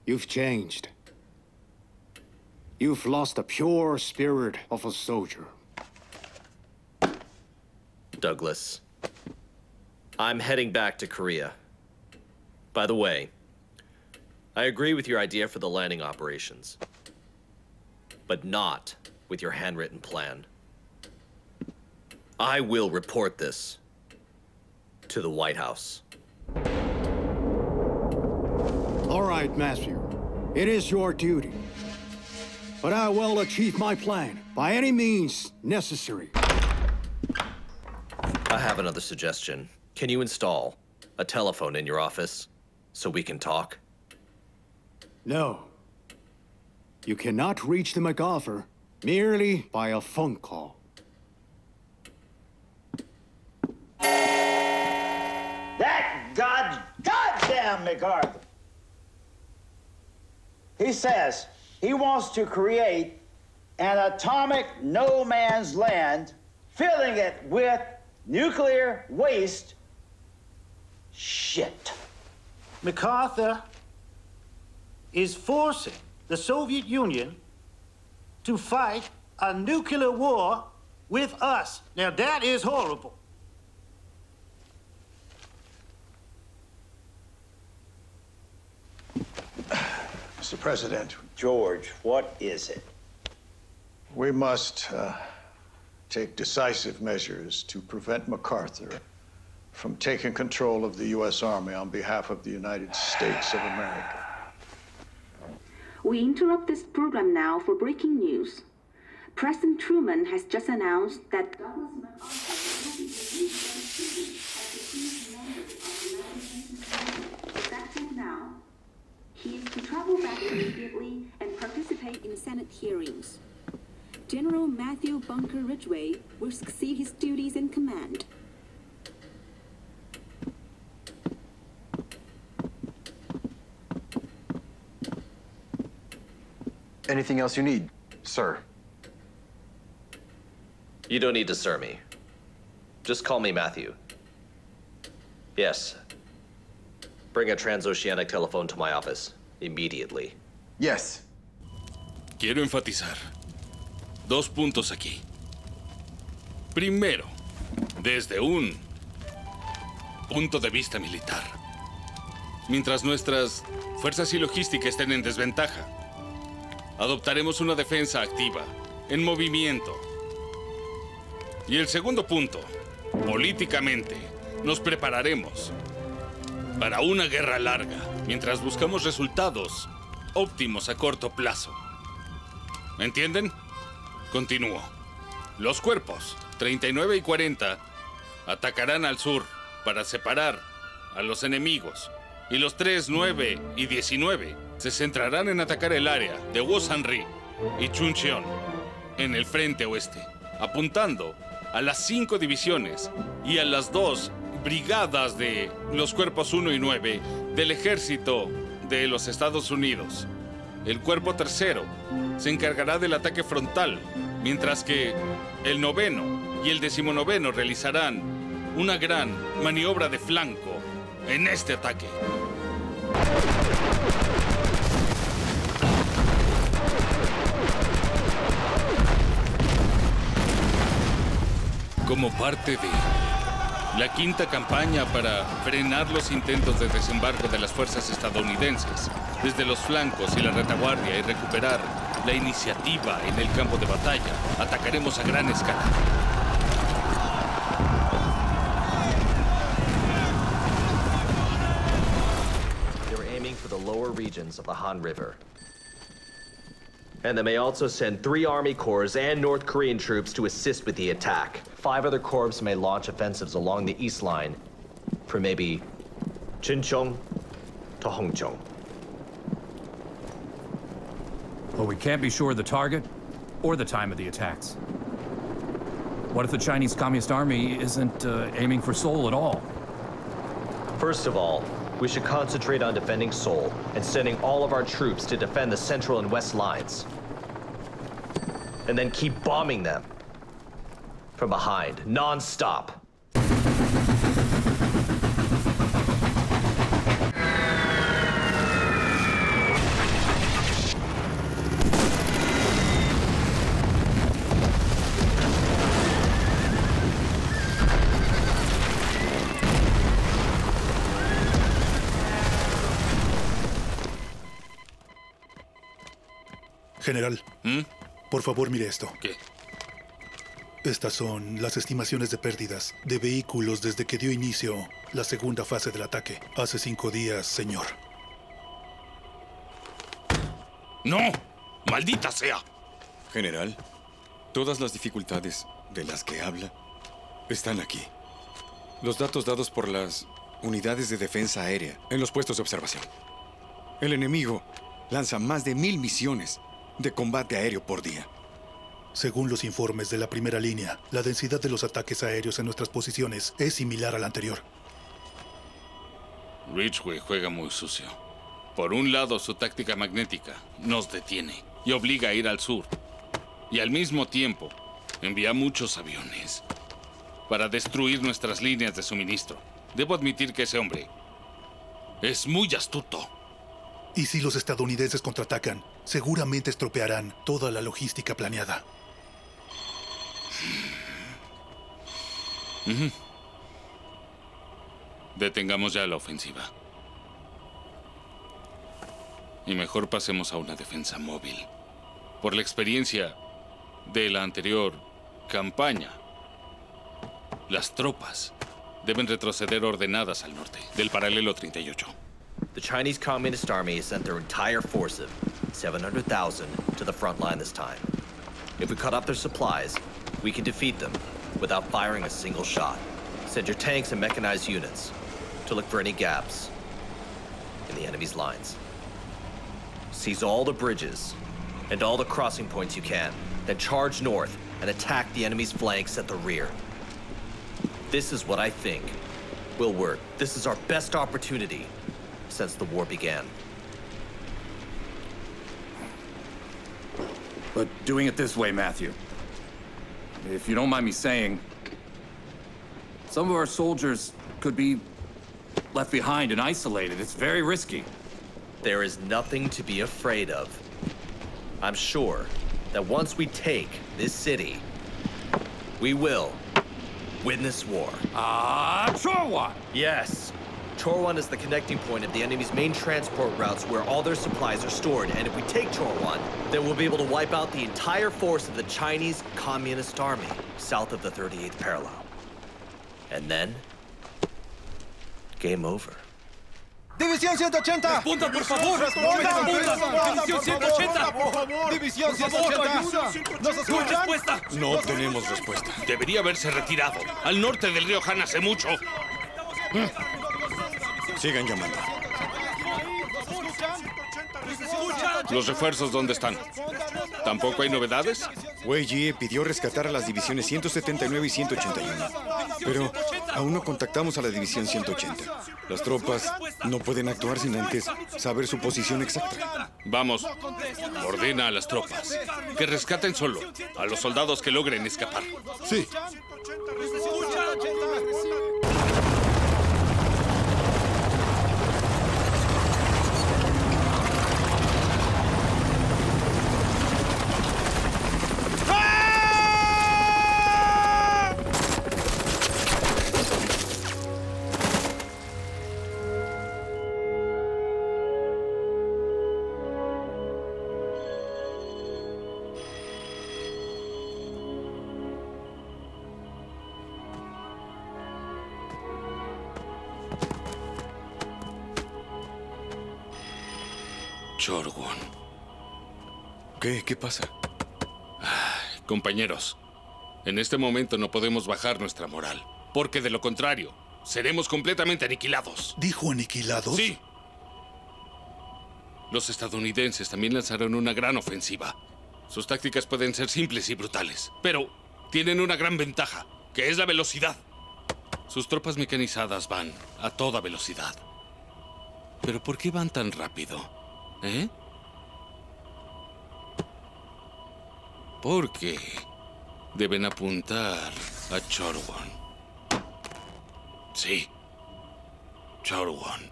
you've changed. You've lost the pure spirit of a soldier. Douglas, I'm heading back to Korea. By the way, I agree with your idea for the landing operations, but not with your handwritten plan. I will report this to the White House. All right, Matthew. It is your duty. But I will achieve my plan by any means necessary. I have another suggestion. Can you install a telephone in your office so we can talk? No. You cannot reach the MacArthur merely by a phone call. That goddamn MacArthur! He says he wants to create an atomic no-man's land, filling it with nuclear waste. Shit. MacArthur is forcing the Soviet Union to fight a nuclear war with us. Now that is horrible. Mr. President. George, what is it? We must take decisive measures to prevent MacArthur from taking control of the U.S. Army on behalf of the United States of America. We interrupt this program now for breaking news. President Truman has just announced that Douglas MacArthur will be the new President of the United Nations. Now, he is to travel back immediately and participate in Senate hearings. General Matthew Bunker Ridgway will succeed his duties in command. Anything else you need, sir? You don't need to sir me. Just call me Matthew. Yes. Bring a transoceanic telephone to my office immediately. Yes. Quiero enfatizar dos puntos aquí. Primero, desde un punto de vista militar. Mientras nuestras fuerzas y logística estén en desventaja, adoptaremos una defensa activa, en movimiento. Y el segundo punto, políticamente, nos prepararemos para una guerra larga, mientras buscamos resultados óptimos a corto plazo. ¿Me entienden? Continúo. Los cuerpos 39 y 40 atacarán al sur para separar a los enemigos, y los 3, 9 y 19... se centrarán en atacar el área de Wosanri y Chuncheon en el frente oeste, apuntando a las 5 divisiones y a las 2 brigadas de los cuerpos 1 y 9 del ejército de los Estados Unidos. El cuerpo tercero se encargará del ataque frontal, mientras que el 9º y el 19º realizarán una gran maniobra de flanco en este ataque. Como parte de la quinta campaña para frenar los intentos de desembarco de las fuerzas estadounidenses desde los flancos y la retaguardia y recuperar la iniciativa en el campo de batalla, atacaremos a gran escala. They were aiming for the lower regions of the Han River. And they may also send 3 Army Corps and North Korean troops to assist with the attack. 5 other corps may launch offensives along the east line for maybe Chincheon to Hongcheon. Well, we can't be sure of the target or the time of the attacks. What if the Chinese Communist Army isn't aiming for Seoul at all? First of all, we should concentrate on defending Seoul and sending all of our troops to defend the central and west lines. And then keep bombing them from behind, non-stop. General, por favor mire esto. ¿Qué? Estas son las estimaciones de pérdidas de vehículos desde que dio inicio la segunda fase del ataque. Hace 5 días, señor. ¡No! ¡Maldita sea! General, todas las dificultades de las que habla están aquí. Los datos dados por las unidades de defensa aérea en los puestos de observación. El enemigo lanza más de 1000 misiones. de combate aéreo por día. Según los informes de la primera línea, la densidad de los ataques aéreos en nuestras posiciones es similar a la anterior. Ridgway juega muy sucio. Por un lado, su táctica magnética nos detiene y obliga a ir al sur. Y al mismo tiempo, envía muchos aviones para destruir nuestras líneas de suministro. Debo admitir que ese hombre es muy astuto. Y si los estadounidenses contraatacan, seguramente estropearán toda la logística planeada. Detengamos ya la ofensiva. Y mejor pasemos a una defensa móvil. Por la experiencia de la anterior campaña, las tropas deben retroceder ordenadas al norte del paralelo 38. The Chinese Communist Army has sent their entire force of 700,000 to the front line this time. If we cut off their supplies, we can defeat them without firing a single shot. Send your tanks and mechanized units to look for any gaps in the enemy's lines. Seize all the bridges and all the crossing points you can, then charge north and attack the enemy's flanks at the rear. This is what I think will work. This is our best opportunity since the war began. But doing it this way, Matthew, if you don't mind me saying, some of our soldiers could be left behind and isolated. It's very risky. There is nothing to be afraid of. I'm sure that once we take this city, we will win this war. Chorwon! Yes. Chorwon is the connecting point of the enemy's main transport routes where all their supplies are stored. And if we take Chorwon, then we'll be able to wipe out the entire force of the Chinese Communist Army south of the 38th parallel. And then, game over. División 180. Responda, por favor. Responda. División 180. Por favor. División 180. ¿Nos escuchan? No tenemos respuesta. Debería haberse retirado al norte del río Han hace mucho. Sigan llamando. ¿Los refuerzos dónde están? ¿Tampoco hay novedades? Wei Jie pidió rescatar a las divisiones 179 y 181. Pero aún no contactamos a la división 180. Las tropas no pueden actuar sin antes saber su posición exacta. Vamos. Ordena a las tropas que rescaten solo a los soldados que logren escapar. Sí. Chorwon. ¿Qué pasa? Ay, compañeros, en este momento no podemos bajar nuestra moral, porque de lo contrario, seremos completamente aniquilados. ¿Dijo aniquilados? Sí. Los estadounidenses también lanzaron una gran ofensiva. Sus tácticas pueden ser simples y brutales, pero tienen una gran ventaja, que es la velocidad. Sus tropas mecanizadas van a toda velocidad. ¿Pero por qué van tan rápido? ¿Eh? Porque deben apuntar a Chorwon. Sí, Chorwon.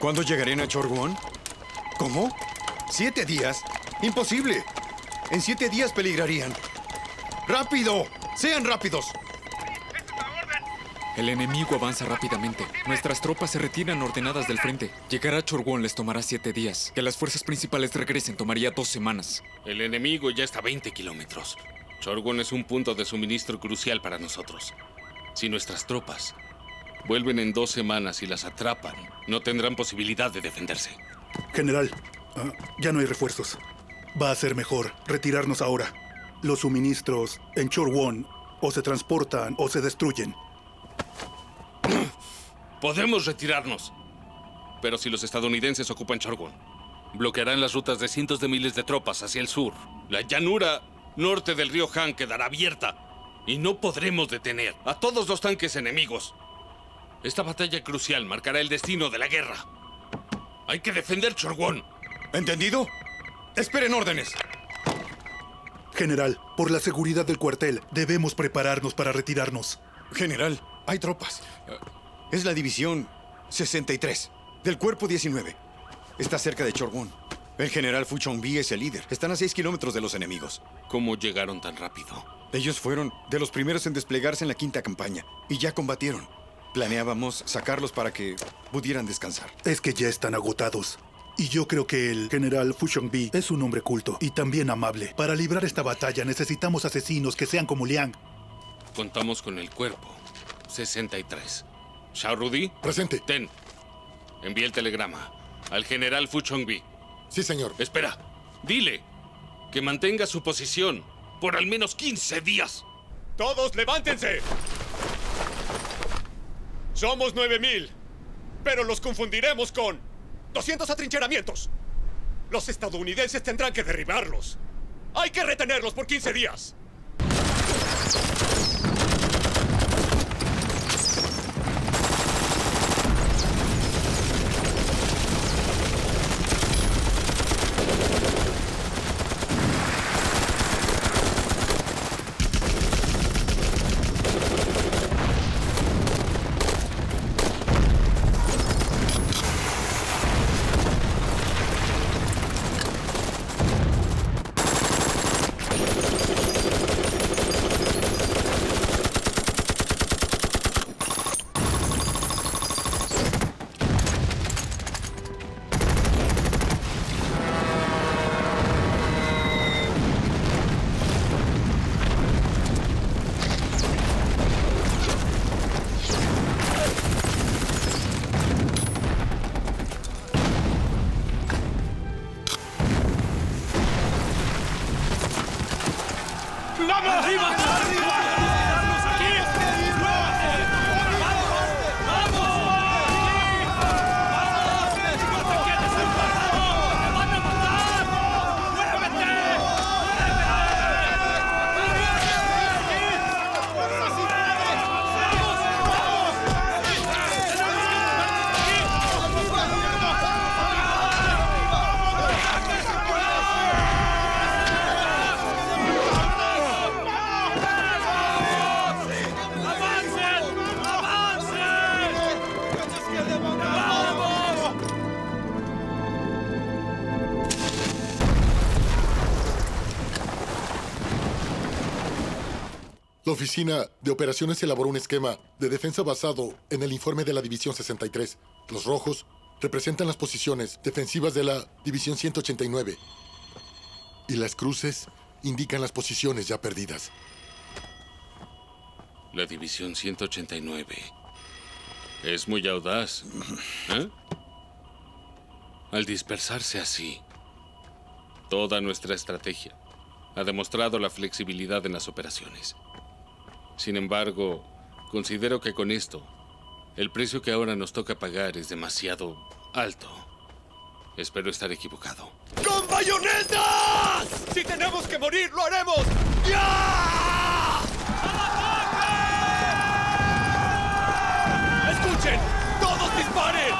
¿Cuándo llegarán a Chorwon? ¿Cómo? ¿7 días? ¡Imposible! En 7 días peligrarían. ¡Rápido! ¡Sean rápidos! El enemigo avanza rápidamente. Nuestras tropas se retiran ordenadas del frente. Llegar a Chorwon les tomará 7 días. Que las fuerzas principales regresen tomaría 2 semanas. El enemigo ya está a 20 kilómetros. Chorwon es un punto de suministro crucial para nosotros. Si nuestras tropas vuelven en 2 semanas y las atrapan, no tendrán posibilidad de defenderse. General, ya no hay refuerzos. Va a ser mejor retirarnos ahora. Los suministros en Chorwon o se transportan o se destruyen. Podemos retirarnos, pero si los estadounidenses ocupan Chorwon, Bloquearán las rutas de cientos de miles de tropas hacia el sur. La llanura norte del río Han quedará abierta y no podremos detener a todos los tanques enemigos. Esta batalla crucial marcará el destino de la guerra. Hay que defender Chorwon. ¿Entendido? ¡Esperen órdenes! General, por la seguridad del cuartel, debemos prepararnos para retirarnos. General, hay tropas. Es la división 63 del cuerpo 19. Está cerca de Chorwon. El general Fu Chongbi es el líder. Están a 6 kilómetros de los enemigos. ¿Cómo llegaron tan rápido? Ellos fueron de los primeros en desplegarse en la quinta campaña y ya combatieron. Planeábamos sacarlos para que pudieran descansar. Es que ya están agotados. Y yo creo que el general Fu Chongbi es un hombre culto y también amable. Para librar esta batalla necesitamos asesinos que sean como Liang. Contamos con el cuerpo 63. Shao Rudy. Presente. Ten. Envía el telegrama al general Fu Chongbi. Sí, señor. Espera. Dile que mantenga su posición por al menos 15 días. ¡Todos levántense! Somos 9000, pero los confundiremos con 200 atrincheramientos. Los estadounidenses tendrán que derribarlos. Hay que retenerlos por 15 días. La Oficina de Operaciones elaboró un esquema de defensa basado en el informe de la División 63. Los rojos representan las posiciones defensivas de la División 189. Y las cruces indican las posiciones ya perdidas. La División 189 es muy audaz. ¿Eh? Al dispersarse así, toda nuestra estrategia ha demostrado la flexibilidad en las operaciones. Sin embargo, considero que con esto, el precio que ahora nos toca pagar es demasiado alto. Espero estar equivocado. ¡Con bayonetas! ¡Si tenemos que morir, lo haremos! ¡Ya! ¡Al ataque! ¡Escuchen! ¡Todos disparen!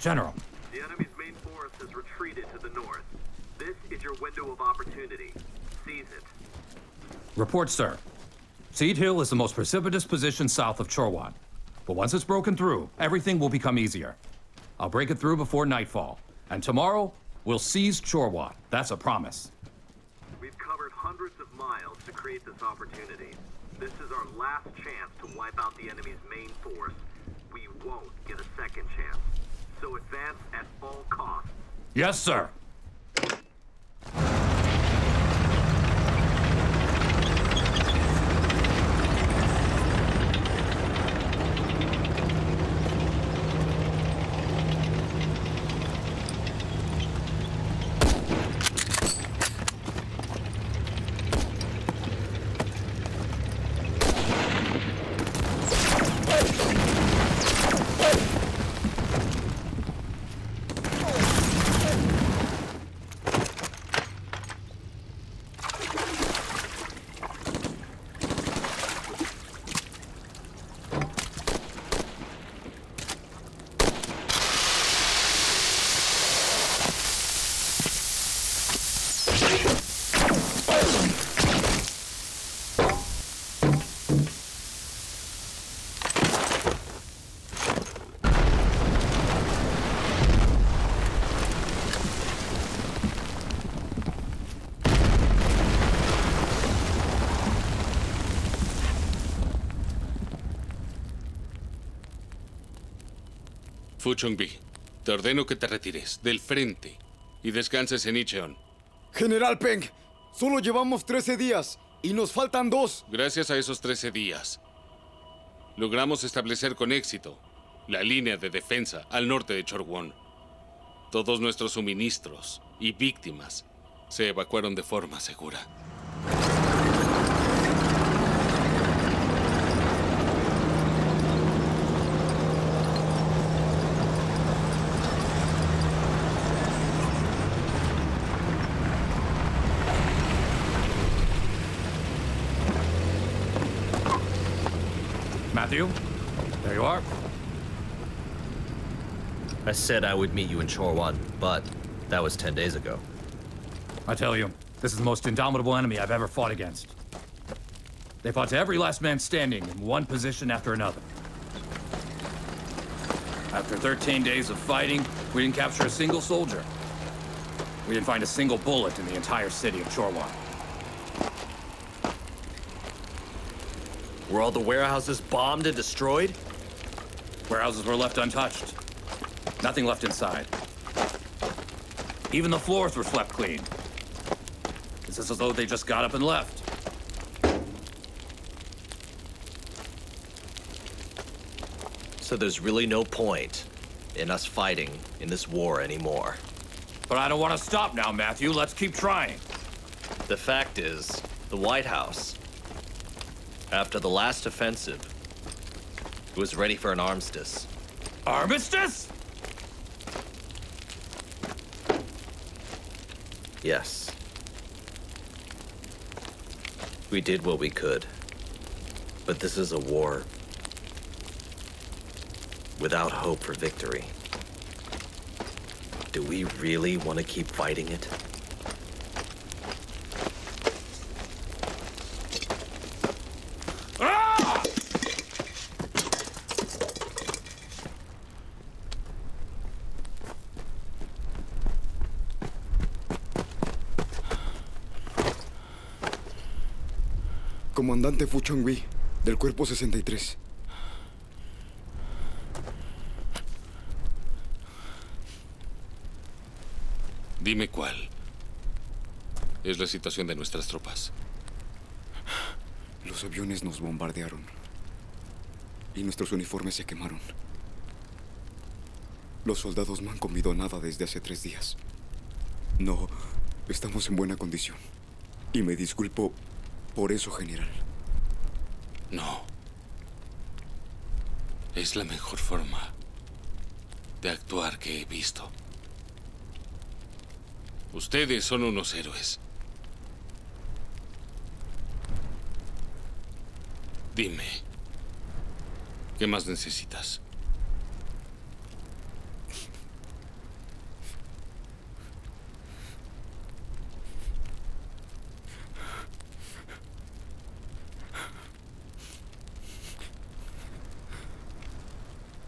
General. The enemy's main force has retreated to the north. This is your window of opportunity. Seize it. Report, sir. Seed Hill is the most precipitous position south of Chorwon. But once it's broken through, everything will become easier. I'll break it through before nightfall. And tomorrow, we'll seize Chorwon. That's a promise. We've covered hundreds hundreds of miles to create this opportunity. This is our last chance to wipe out the enemy's main force. We won't get a second chance. So advance at all costs. Yes, sir. Fu Chongbi, te ordeno que te retires del frente y descanses en Incheon. General Peng, solo llevamos 13 días y nos faltan 2. Gracias a esos 13 días, logramos establecer con éxito la línea de defensa al norte de Chorwon. Todos nuestros suministros y víctimas se evacuaron de forma segura. Matthew, there you are. I said I would meet you in Chorwon, but that was 10 days ago. I tell you, this is the most indomitable enemy I've ever fought against. They fought to every last man standing in one position after another. After 13 days of fighting, we didn't capture a single soldier. We didn't find a single bullet in the entire city of Chorwon. Were all the warehouses bombed and destroyed? Warehouses were left untouched. Nothing left inside. Even the floors were swept clean. It's as though they just got up and left. So there's really no point in us fighting in this war anymore. But I don't want to stop now, Matthew. Let's keep trying. The fact is, the White House, after the last offensive, it was ready for an armistice. Armistice? Yes. We did what we could, but this is a war without hope for victory. Do we really want to keep fighting it? Comandante Fu Chongbi, del Cuerpo 63. Dime cuál es la situación de nuestras tropas. Los aviones nos bombardearon y nuestros uniformes se quemaron. Los soldados no han comido nada desde hace 3 días. No, estamos en buena condición. Y me disculpo por eso, general. No. Es la mejor forma de actuar que he visto. Ustedes son unos héroes. Dime, ¿qué más necesitas?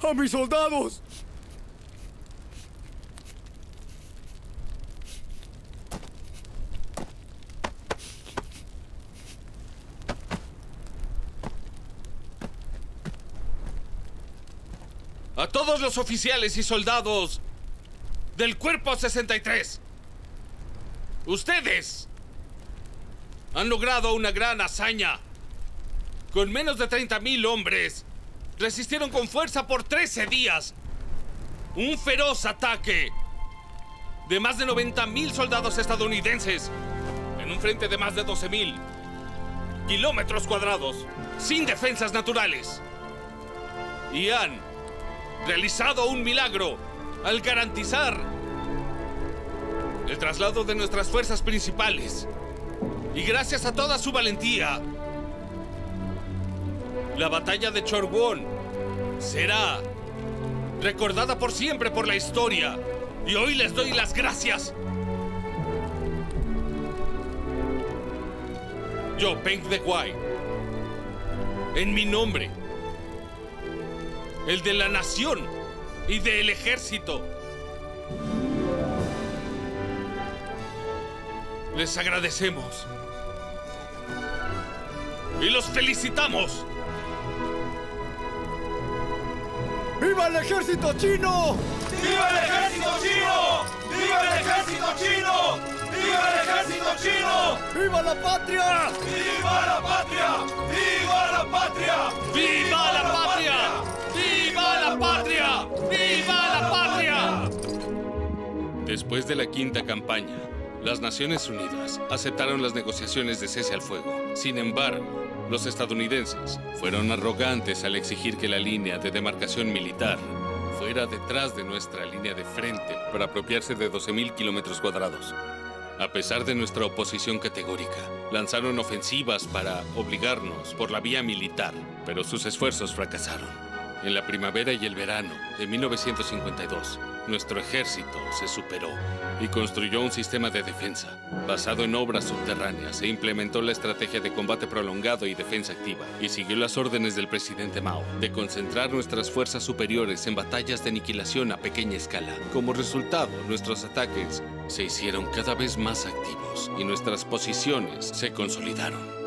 ¡A mis soldados! A todos los oficiales y soldados del Cuerpo 63. Ustedes han logrado una gran hazaña. Con menos de 30.000 hombres, resistieron con fuerza por 13 días un feroz ataque de más de 90.000 soldados estadounidenses en un frente de más de 12.000 kilómetros cuadrados, sin defensas naturales. Y han realizado un milagro al garantizar el traslado de nuestras fuerzas principales. Y gracias a toda su valentía, la batalla de Chorwon será recordada por siempre por la historia. Y hoy les doy las gracias. Yo, Peng Dehuai, en mi nombre, el de la nación y del ejército, les agradecemos y los felicitamos. ¡Viva el ejército chino! ¡Viva el ejército chino! ¡Viva el ejército chino! ¡Viva el ejército chino! ¡Viva la patria! ¡Viva la patria! ¡Viva la patria! ¡Viva la patria! ¡Viva la patria! ¡Viva la patria! Después de la quinta campaña, las Naciones Unidas aceptaron las negociaciones de cese al fuego. Sin embargo, los estadounidenses fueron arrogantes al exigir que la línea de demarcación militar fuera detrás de nuestra línea de frente para apropiarse de 12.000 kilómetros cuadrados. A pesar de nuestra oposición categórica, lanzaron ofensivas para obligarnos por la vía militar, pero sus esfuerzos fracasaron. En la primavera y el verano de 1952, nuestro ejército se superó y construyó un sistema de defensa basado en obras subterráneas e implementó la estrategia de combate prolongado y defensa activa y siguió las órdenes del presidente Mao de concentrar nuestras fuerzas superiores en batallas de aniquilación a pequeña escala. Como resultado, nuestros ataques se hicieron cada vez más activos y nuestras posiciones se consolidaron.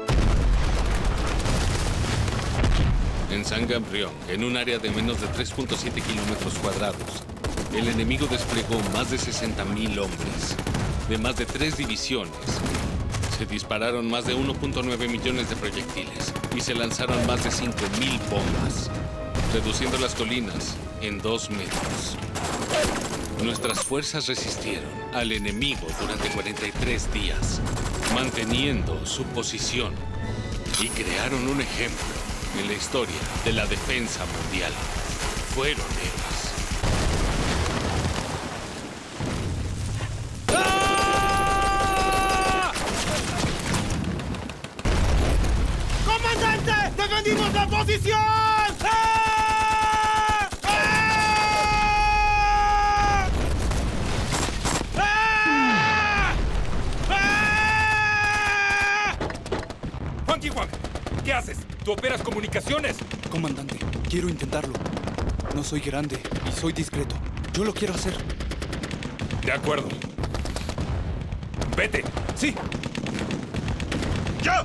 En Sangamryong, en un área de menos de 3.7 kilómetros cuadrados, el enemigo desplegó más de 60.000 hombres de más de 3 divisiones. Se dispararon más de 1.9 millones de proyectiles y se lanzaron más de 5.000 bombas, reduciendo las colinas en 2 metros. Nuestras fuerzas resistieron al enemigo durante 43 días, manteniendo su posición y crearon un ejemplo en la historia de la defensa mundial. Fueron héroes. ¡Defendimos la posición! ¡Ah! ¡Ah! ¡Ah! ¡Ah! Juan Kihuang, ¿qué haces? ¿Tú operas comunicaciones? Comandante, quiero intentarlo. No soy grande y soy discreto. Yo lo quiero hacer. De acuerdo. Vete. Sí. ¡Ya!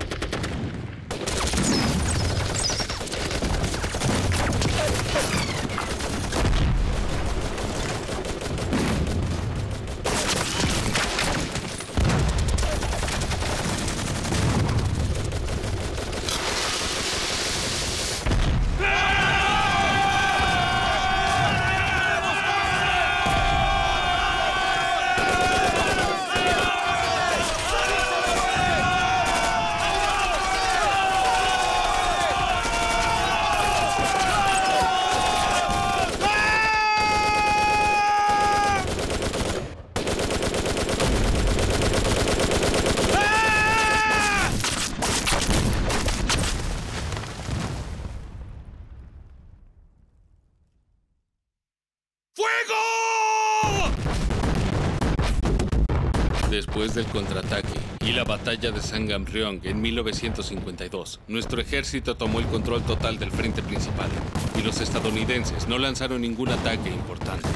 Después del contraataque y la batalla de Sangamryong en 1952, nuestro ejército tomó el control total del frente principal y los estadounidenses no lanzaron ningún ataque importante.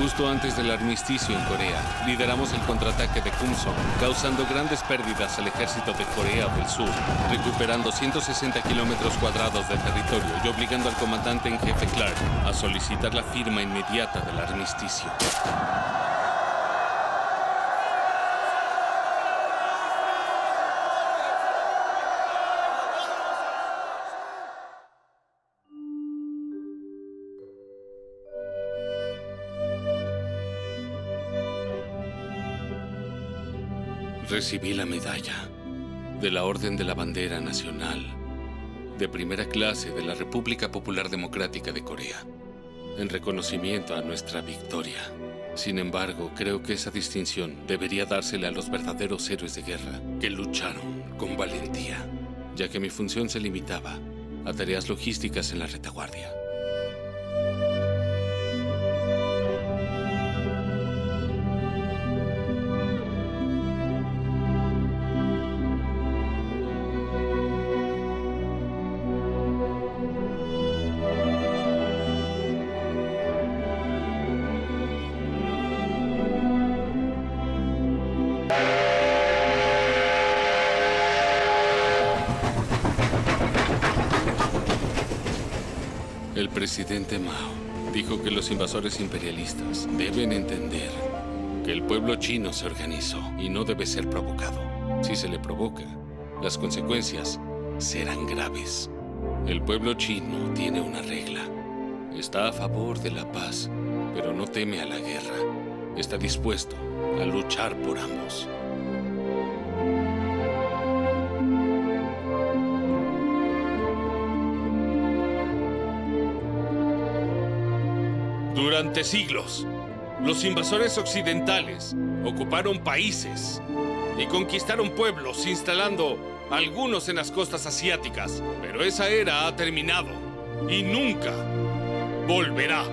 Justo antes del armisticio en Corea, lideramos el contraataque de Kumsong, causando grandes pérdidas al ejército de Corea del Sur, recuperando 160 kilómetros cuadrados de territorio y obligando al comandante en jefe Clark a solicitar la firma inmediata del armisticio. Recibí la medalla de la Orden de la Bandera Nacional de primera clase de la República Popular Democrática de Corea, en reconocimiento a nuestra victoria. Sin embargo, creo que esa distinción debería dársela a los verdaderos héroes de guerra que lucharon con valentía, ya que mi función se limitaba a tareas logísticas en la retaguardia. El presidente Mao dijo que los invasores imperialistas deben entender que el pueblo chino se organizó y no debe ser provocado. Si se le provoca, las consecuencias serán graves. El pueblo chino tiene una regla. Está a favor de la paz, pero no teme a la guerra. Está dispuesto a luchar por ambos. Durante siglos, los invasores occidentales ocuparon países y conquistaron pueblos, instalando algunos en las costas asiáticas. Pero esa era ha terminado y nunca volverá.